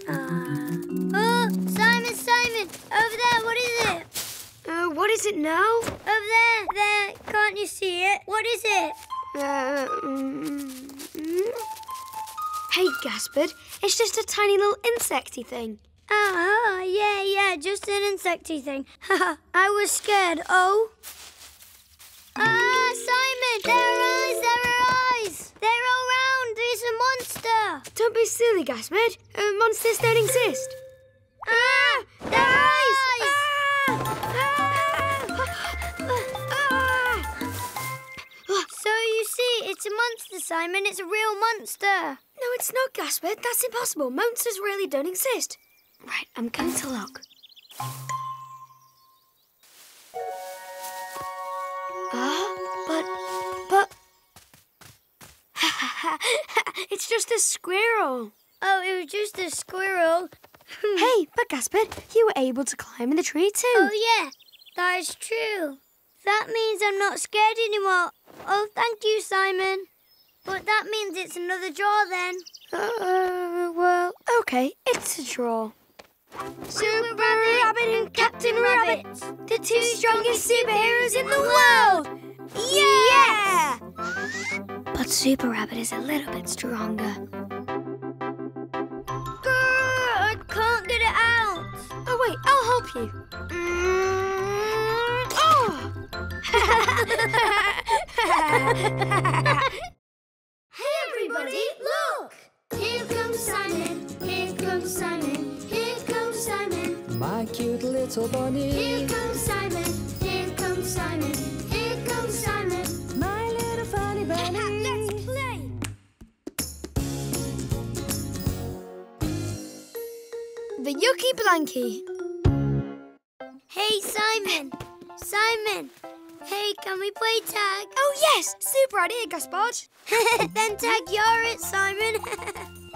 Oh, Simon, over there, what is it? What is it now? Over there, can't you see it? What is it? Hey, Gaspard, it's just a tiny little insecty thing. Oh, yeah, just an insecty thing. I was scared, Simon, there are eyes. They're all round. It's a monster. Don't be silly, Gaspard. Monsters don't exist. There are eyes. So you see, it's a monster, Simon. It's a real monster. No, it's not, Gaspard. That's impossible. Monsters really don't exist. Right, I'm going to look. It's just a squirrel. Oh, it was just a squirrel. Hey, but Gaspard, you were able to climb in the tree too. Oh, yeah, that is true. That means I'm not scared anymore. Oh, thank you, Simon. But that means it's another draw then. Well, okay, it's a draw. Super Rabbit and Captain Rabbit, the two strongest superheroes in the world! Yeah! But Super Rabbit is a little bit stronger. I can't get it out. Oh, wait, I'll help you. Hey everybody, look! Here comes Simon, here comes Simon, here comes Simon. My cute little bunny. Here comes Simon, here comes Simon, here comes Simon. My little funny bunny. Let's play! The Yucky Blanky. Hey Simon, Simon. Hey, can we play tag? Oh, yes! Super idea, Gaspard. Then tag you're it, Simon.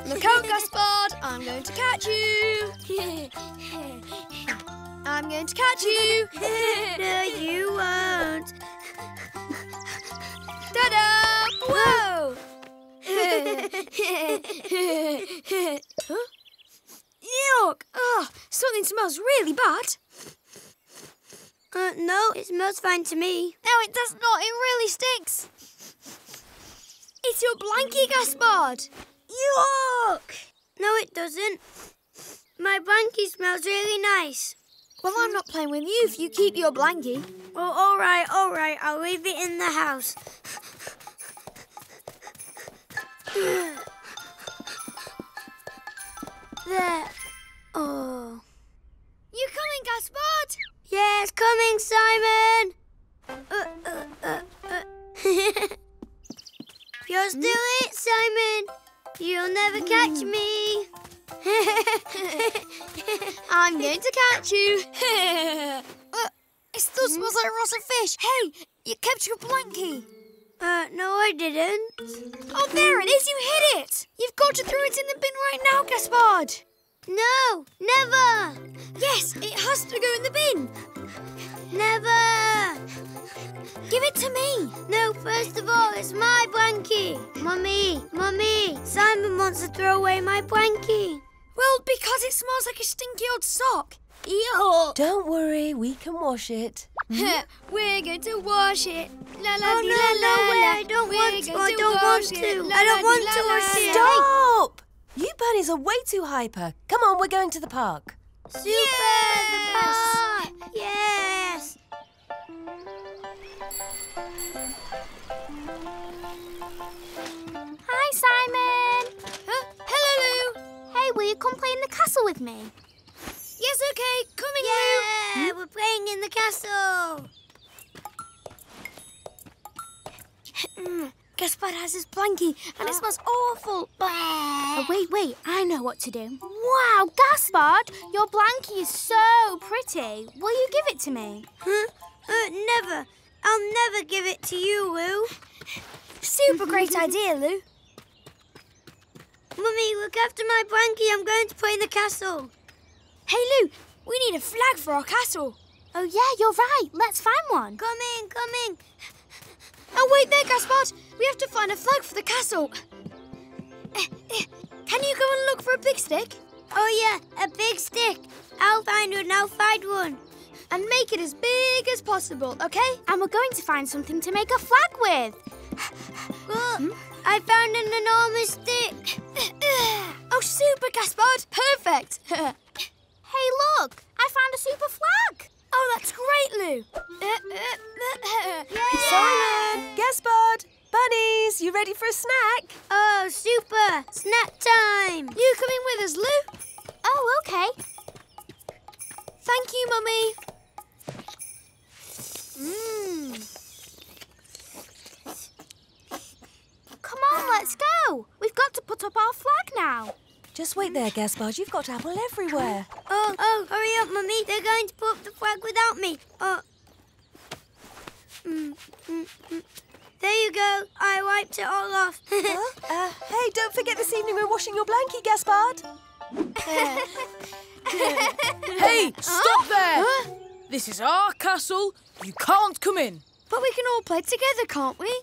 Look out, Gaspard. I'm going to catch you. I'm going to catch you. No, you won't. Ta-da! Whoa! Huh? Yuck! Oh, something smells really bad. No, it smells fine to me. No, it does not. It really stinks. It's your blankie, Gaspard. Yuck! No, it doesn't. My blankie smells really nice. Well, I'm not playing with you if you keep your blankie. Well, all right. I'll leave it in the house. There. Oh. You coming, Gaspard? Yes, coming, Simon! You'll still it, Simon! You'll never catch me! I'm going to catch you! It still smells like rotten fish! Hey, you kept your blankie! No, I didn't. Oh, there it is! You hid it! You've got to throw it in the bin right now, Gaspard! No, never! Yes, it has to go in the bin! Never! Give it to me! No, first of all, it's my blankie! Mummy, Mummy, Simon wants to throw away my blankie! Well, because it smells like a stinky old sock! Yuck! Don't worry, we can wash it. We're going to wash it! La, la, oh, no, la, no way! La, I don't want to! I don't want to! La, I don't want la, to wash it! Stop! You bunnies are way too hyper. Come on, we're going to the park. Super, yes! The park! Yes! Hi, Simon. Hello, Lou. Hey, will you come play in the castle with me? Yes, OK. Coming, yeah, Lou. Yeah, we're playing in the castle. Gaspard has his blankie and it smells awful. Oh, wait, I know what to do. Wow, Gaspard, your blankie is so pretty. Will you give it to me? Huh? Never. I'll never give it to you, Lou. Super great idea, Lou. Mummy, look after my blankie. I'm going to play in the castle. Hey, Lou, we need a flag for our castle. Oh, yeah, you're right. Let's find one. Coming. Oh, wait there, Gaspard. We have to find a flag for the castle. Can you go and look for a big stick? Oh, yeah, a big stick. I'll find one. And make it as big as possible, OK? And we're going to find something to make a flag with. Look, I found an enormous stick. Oh, super, Gaspard. Perfect. Hey, look, I found a super flag. Oh, that's great, Lou. Yeah. Simon, Gaspard, bunnies, you ready for a snack? Oh, super, snack time. You coming with us, Lou? Oh, OK. Thank you, Mummy. Come on, let's go. We've got to put up our flag now. Just wait there, Gaspard. You've got apple everywhere. Oh, hurry up, Mummy. They're going to put up the flag without me. There you go. I wiped it all off. Hey, don't forget this evening we're washing your blankie, Gaspard. Hey, stop there. This is our castle. You can't come in. But we can all play together, can't we?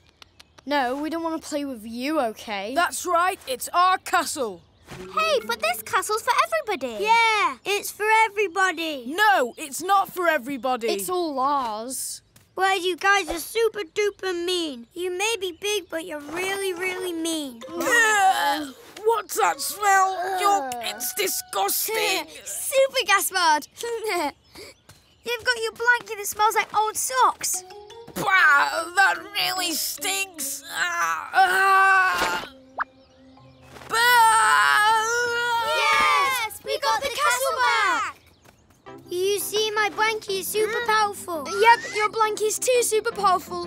No, we don't want to play with you, OK? That's right. It's our castle. Hey, but this castle's for everybody. Yeah, it's for everybody. No, it's not for everybody. It's all ours. Well, you guys are super duper mean. You may be big, but you're really, really mean. What's that smell? It's disgusting. Super, Gaspard. You've got your blanket that smells like old socks. Bah, that really stinks. Yes, we got the castle back. You see, my blankie is super powerful. Yeah, but your blankie's too super powerful.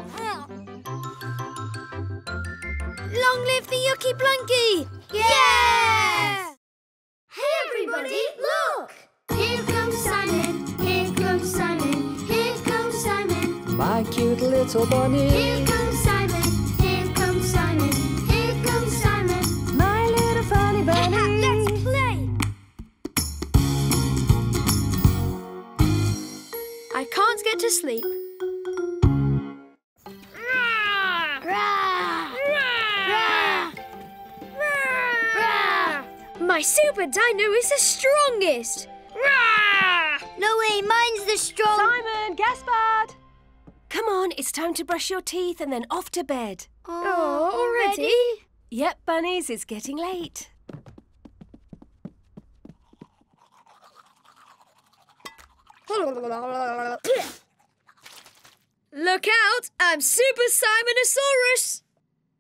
Long live the yucky blankie! Yeah! Hey, everybody, look! Here comes Simon, here comes Simon, here comes Simon. My cute little bunny. Here comes Simon, here comes Simon, here comes Simon. My little funny bunny. Let's play! I can't get to sleep. My super dino is the strongest! No way, mine's the strong... Simon, Gaspard! Come on, it's time to brush your teeth and then off to bed. Oh, already? Yep, bunnies, it's getting late. Look out, I'm Super Simonosaurus!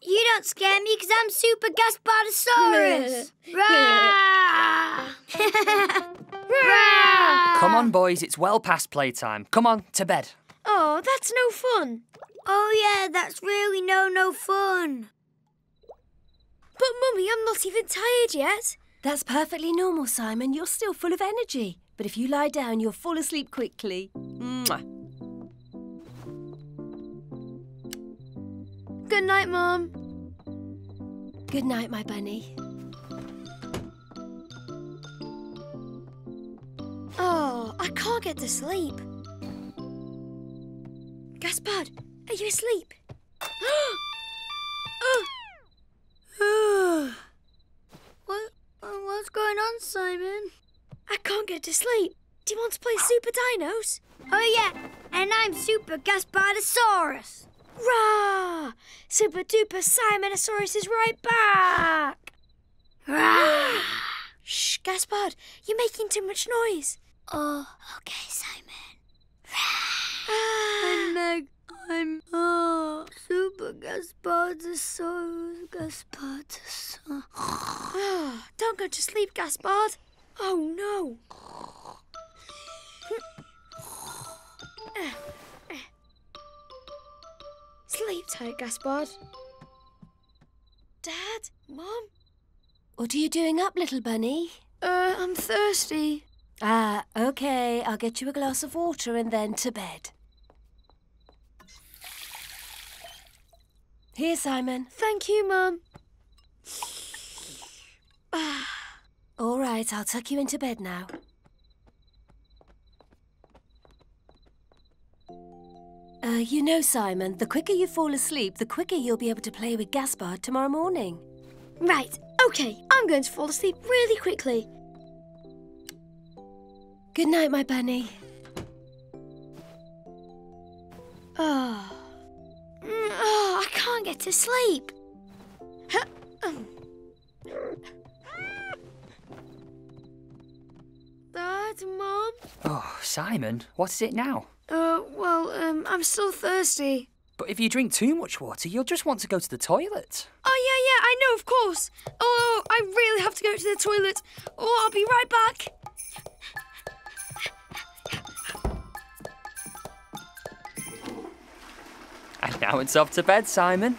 You don't scare me because I'm Super Gaspardosaurus. Come on, boys, it's well past playtime. Come on, to bed. Oh, that's no fun. Oh, yeah, that's really no fun. But, Mummy, I'm not even tired yet. That's perfectly normal, Simon. You're still full of energy. But if you lie down, you'll fall asleep quickly. Mwah. Good night, Mom. Good night, my bunny. Oh, I can't get to sleep. Gaspard, are you asleep? What's going on, Simon? I can't get to sleep. Do you want to play Super Dinos? Oh, yeah, and I'm Super Gaspardosaurus. Rah! Super duper Simonosaurus is right back! Rah! Shh, Gaspard, you're making too much noise. Oh, okay, Simon. Rah! I'm Super Gaspardosaurus, Gaspardosaurus. Oh, don't go to sleep, Gaspard. Oh, no. Sleep tight, Gaspard. Dad? Mom? What are you doing up, little bunny? I'm thirsty. Ah, OK. I'll get you a glass of water and then to bed. Here, Simon. Thank you, Mum. All right, I'll tuck you into bed now. You know, Simon, the quicker you fall asleep, the quicker you'll be able to play with Gaspard tomorrow morning. Right, OK, I'm going to fall asleep really quickly. Good night, my bunny. Oh, I can't get to sleep. Dad, Mum? Oh, Simon, what is it now? I'm still thirsty. But if you drink too much water, you'll just want to go to the toilet. Oh, yeah, I know, of course. Oh, I really have to go to the toilet. Oh, I'll be right back. And now it's off to bed, Simon.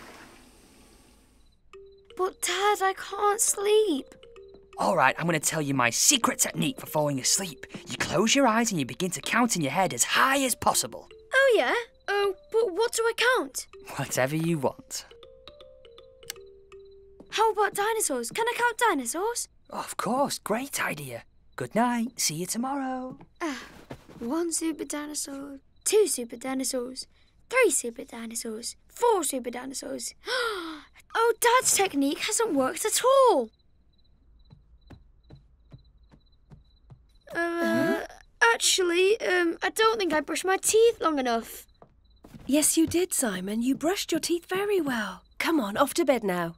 But, Dad, I can't sleep. All right, I'm going to tell you my secret technique for falling asleep. You close your eyes and you begin to count in your head as high as possible. Oh, yeah? Oh, but what do I count? Whatever you want. How about dinosaurs? Can I count dinosaurs? Of course, great idea. Good night, see you tomorrow. One super dinosaur, two super dinosaurs, three super dinosaurs, four super dinosaurs. Oh, Dad's technique hasn't worked at all. Actually, I don't think I brushed my teeth long enough. Yes, you did, Simon. You brushed your teeth very well. Come on, off to bed now.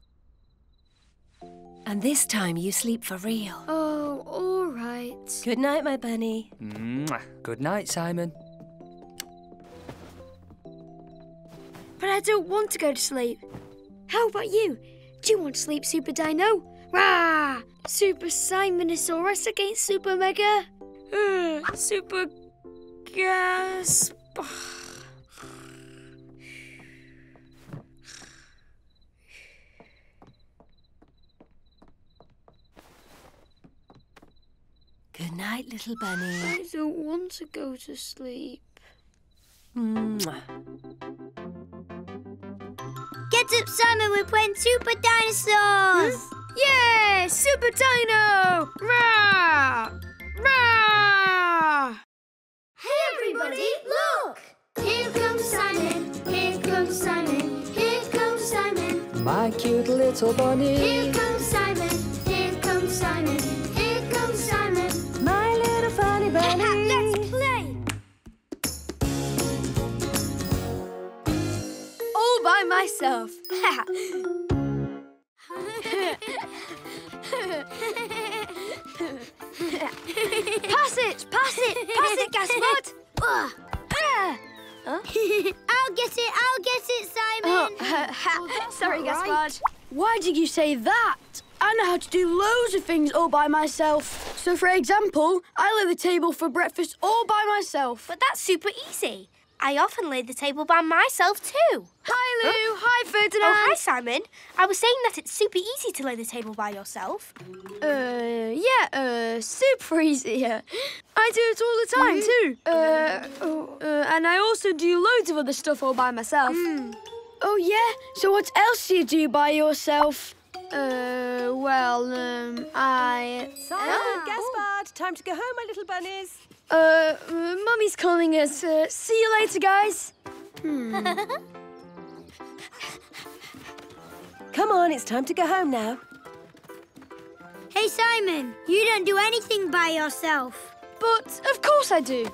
And this time you sleep for real. Oh, all right. Good night, my bunny. Good night, Simon. But I don't want to go to sleep. How about you? Do you want to sleep, Super Dino? Rah! Super Simonosaurus against Super Mega. Super Gaspard. Good night, little bunny. I don't want to go to sleep. Mwah. Get up, Simon, we're playing Super Dinosaurs! Yeah! Super Dino! Rah! Rah! Hey, everybody, look! Here comes Simon, here comes Simon, here comes Simon. My cute little bunny. Here comes Simon, here comes Simon, here comes Simon. My little funny bunny. Let's play! All by myself. Pass it, Gaspard. I'll get it, Simon. Sorry, Gaspard. Right. Why did you say that? I know how to do loads of things all by myself. So, for example, I lay the table for breakfast all by myself. But that's super easy. I often lay the table by myself too. Hi, Lou. Oh. Hi, Ferdinand. Oh, hi, Simon. I was saying that it's super easy to lay the table by yourself. Super easy. I do it all the time too. And I also do loads of other stuff all by myself. Oh, yeah? So what else do you do by yourself? Simon, Gaspard, time to go home, my little bunnies. Mummy's calling us. See you later, guys. Come on, it's time to go home now. Hey, Simon, you don't do anything by yourself. But of course I do.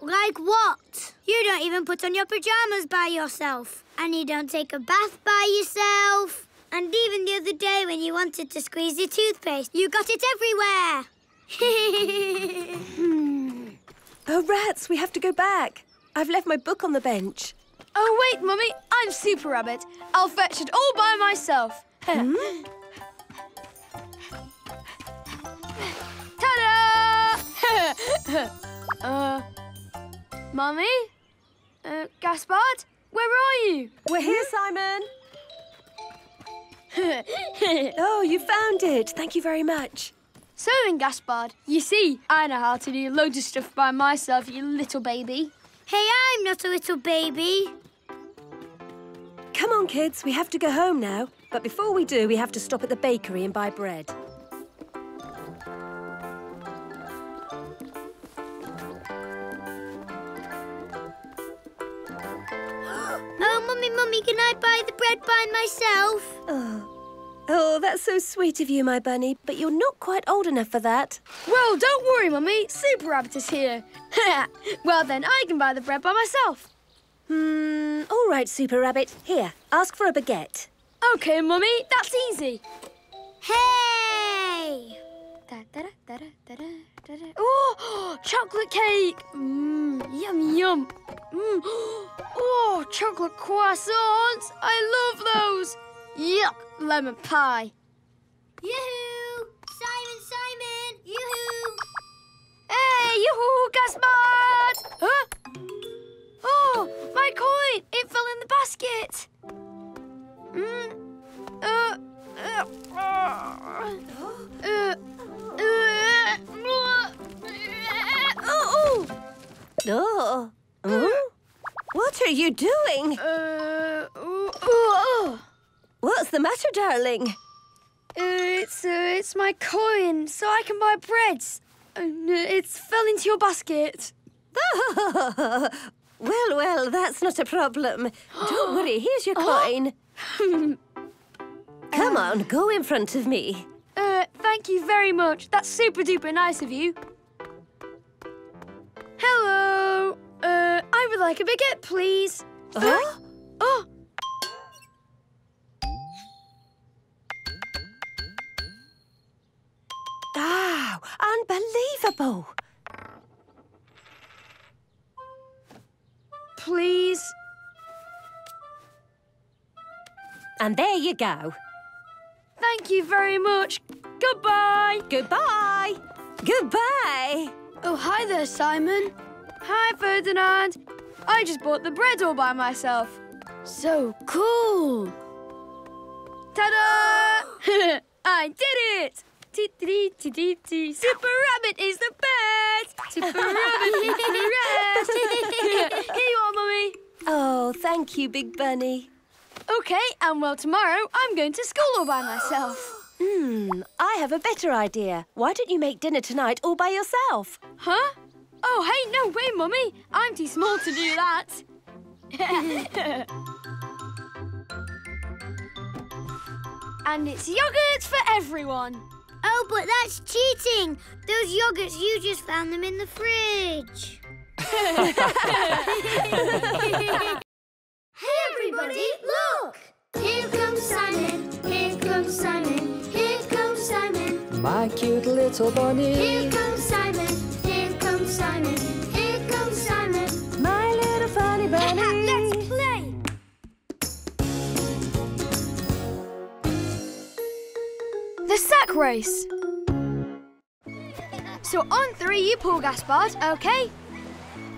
Like what? You don't even put on your pyjamas by yourself. And you don't take a bath by yourself. And even the other day when you wanted to squeeze your toothpaste, you got it everywhere. Oh, rats, we have to go back. I've left my book on the bench. Oh, wait, Mummy, I'm Super Rabbit. I'll fetch it all by myself. Ta-da! Mummy? Gaspard? Where are you? We're here, Simon. Oh, you found it. Thank you very much. So then, Gaspard, you see, I know how to do loads of stuff by myself, you little baby. Hey, I'm not a little baby. Come on, kids, we have to go home now. But before we do, we have to stop at the bakery and buy bread. Oh, Mummy, can I buy the bread by myself? Oh, that's so sweet of you, my bunny, but you're not quite old enough for that. Well, don't worry, Mummy. Super Rabbit is here. Well, then, I can buy the bread by myself. All right, Super Rabbit. Here, ask for a baguette. OK, Mummy, that's easy. Hey! Oh, chocolate cake! Yum, yum. Oh, chocolate croissants! I love those! Yuck, lemon pie. Yoo-hoo! Simon, Simon! Yoo-hoo! Hey, yoo-hoo, Gaspard! Huh? Oh, my coin! It fell in the basket. What are you doing? What's the matter, darling? It's my coin, so I can buy breads. It fell into your basket. Well, that's not a problem. Don't worry, here's your coin. Come on, go in front of me. Thank you very much. That's super duper nice of you. Hello. I would like a baguette, please. Oh, unbelievable! Please? And there you go. Thank you very much. Goodbye. Goodbye. Goodbye. Oh, hi there, Simon. Hi, Ferdinand. I just bought the bread all by myself. So cool. Ta-da! I did it! Tee-tee-tee-tee-tee. Super Rabbit is the best! Super Rabbit is the rest! Here you are, Mummy. Oh, thank you, Big Bunny. OK, and well, tomorrow I'm going to school all by myself. I have a better idea. Why don't you make dinner tonight all by yourself? Huh? Oh, hey, no way, Mummy. I'm too small to do that. And it's yoghurts for everyone. Oh, but that's cheating. Those yoghurts, you just found them in the fridge. Hey, everybody, look! Here comes Simon, here comes Simon, here comes Simon. My cute little bunny. Here comes Simon, here comes Simon, here comes Simon. My little funny bunny. Let's play! The sack race. So on three, you pull, Gaspard, OK?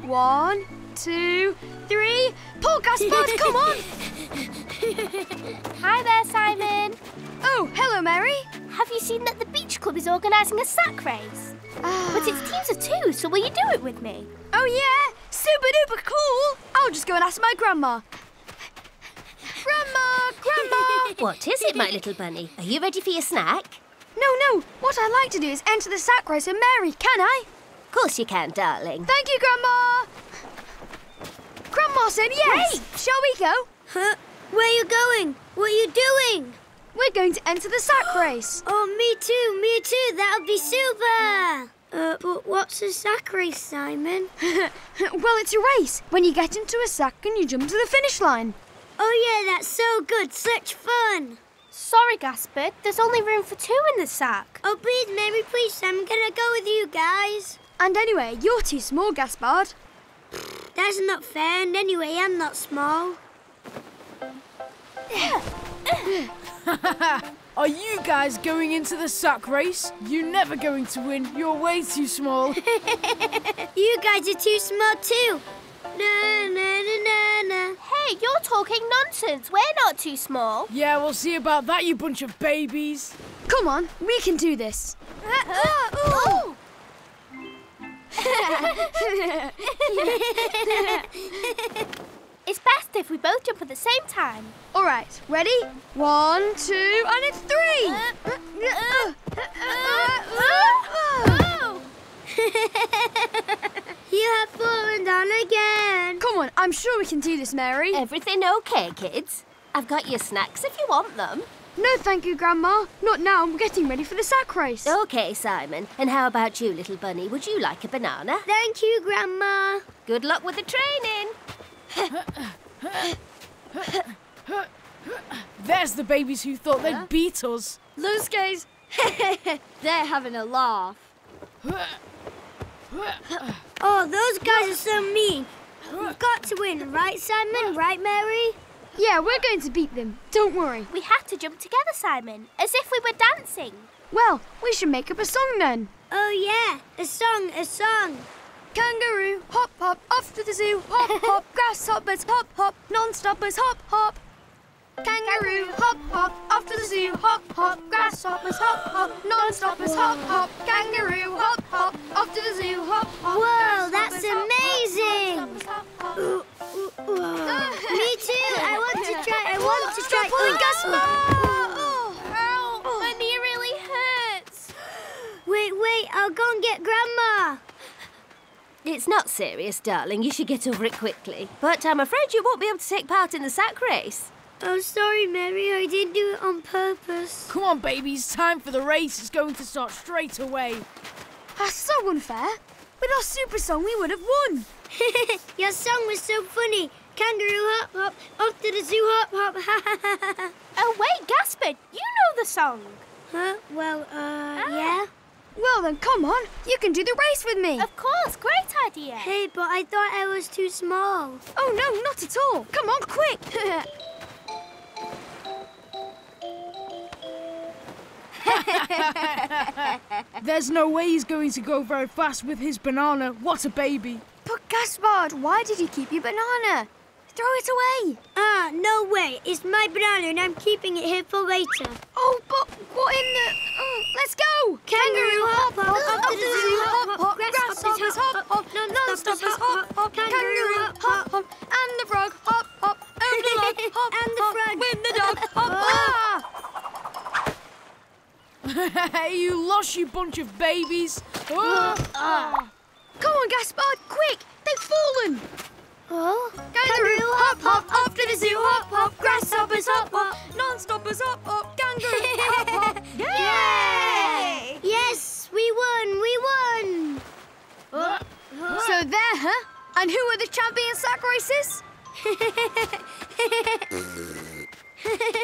1, 2, 3, pull, Gaspard, come on! Hi there, Simon. Oh, hello, Mary. Have you seen that the beach club is organising a sack race? But it's teams of 2, so will you do it with me? Oh, yeah, super duper cool. I'll just go and ask my grandma. Grandma, grandma! What is it, my little bunny? Are you ready for your snack? No, no, what I'd like to do is enter the sack race with Mary, can I? Of course you can, darling. Thank you, Grandma. Grandma said yes. Wait, shall we go? Huh? Where are you going? What are you doing? We're going to enter the sack race. Oh, me too, that'll be super. But what's a sack race, Simon? Well, it's a race. When you get into a sack and you jump to the finish line. Oh, yeah, that's so good, such fun. Sorry, Gaspard, there's only room for 2 in the sack. Oh, please, Mary, please, I'm gonna go with you guys. And anyway, you're too small, Gaspard. That's not fair, and anyway, I'm not small. Are you guys going into the sack race? You're never going to win, you're way too small. You guys are too small too. Na, na, na, na, na. Hey, you're talking nonsense. We're not too small. Yeah, we'll see about that, you bunch of babies. Come on, we can do this. Oh. It's best if we both jump at the same time. All right, ready? 1, 2, and it's 3. You have fallen down again. Come on, I'm sure we can do this, Mary. Everything okay, kids? I've got your snacks if you want them. No, thank you, Grandma. Not now. I'm getting ready for the sack race. OK, Simon. And how about you, little bunny? Would you like a banana? Thank you, Grandma. Good luck with the training. There's the babies who thought they'd beat us. Those guys, they're having a laugh. Oh, those guys are so mean. We've got to win, right, Simon? Right, Mary? Yeah, we're going to beat them. Don't worry. We have to jump together, Simon, as if we were dancing. Well, we should make up a song then. Oh, yeah, a song, a song. Kangaroo, hop, hop, off to the zoo, hop, hop, grasshoppers, hop, hop, non-stoppers, hop, hop. Kangaroo, hop, hop, off to the zoo, hop, hop, grasshoppers, hop, hop, non-stoppers, hop, hop, kangaroo, hop, hop, off to the zoo, hop, hop. Whoa, that's amazing! Hop, hop, me too, I want to try. Oh, Gaspard! Oh, my knee really hurts. Wait, I'll go and get Grandma. It's not serious, darling, you should get over it quickly. But I'm afraid you won't be able to take part in the sack race. Oh, sorry, Mary, I didn't do it on purpose. Come on, babies, time for the race. It's going to start straight away. That's so unfair. With our super song, we would have won. Your song was so funny. Kangaroo, hop, hop, off to the zoo, hop, hop, ha. Oh, wait, Gaspard, you know the song. Huh? Well, yeah. Well, then, come on. You can do the race with me. Of course, great idea. Hey, but I thought I was too small. Oh, no, not at all. Come on, quick. There's no way he's going to go very fast with his banana. What a baby. But Gaspard, why did you keep your banana? Throw it away. Ah, no way. It's my banana and I'm keeping it here for later. Oh, but what in the... let's go. Kangaroo hop, hop, hop, hop, hop, grasshoppers hop, hop, non-stoppers hop, hop, kangaroo hop, hop, and the frog hop, hop, and the log hop, and the frog with the dog hop, ah! You lost, you bunch of babies. Oh. Come on, Gaspard, quick! They've fallen! Oh? Kangaroo hop, hop, hop to the zoo, hop, hop, grasshoppers hop, hop, non-stoppers hop, hop, kangaroo hop, hop. Yay! Yes, we won, we won! So there, huh? And who are the champion sack races?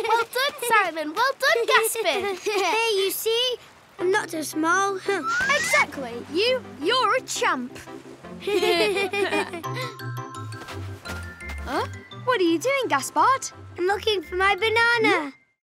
Well done, Simon. Well done, Gaspard. Hey, you see? I'm not so small. Exactly. You're a champ. Huh? What are you doing, Gaspard? I'm looking for my banana.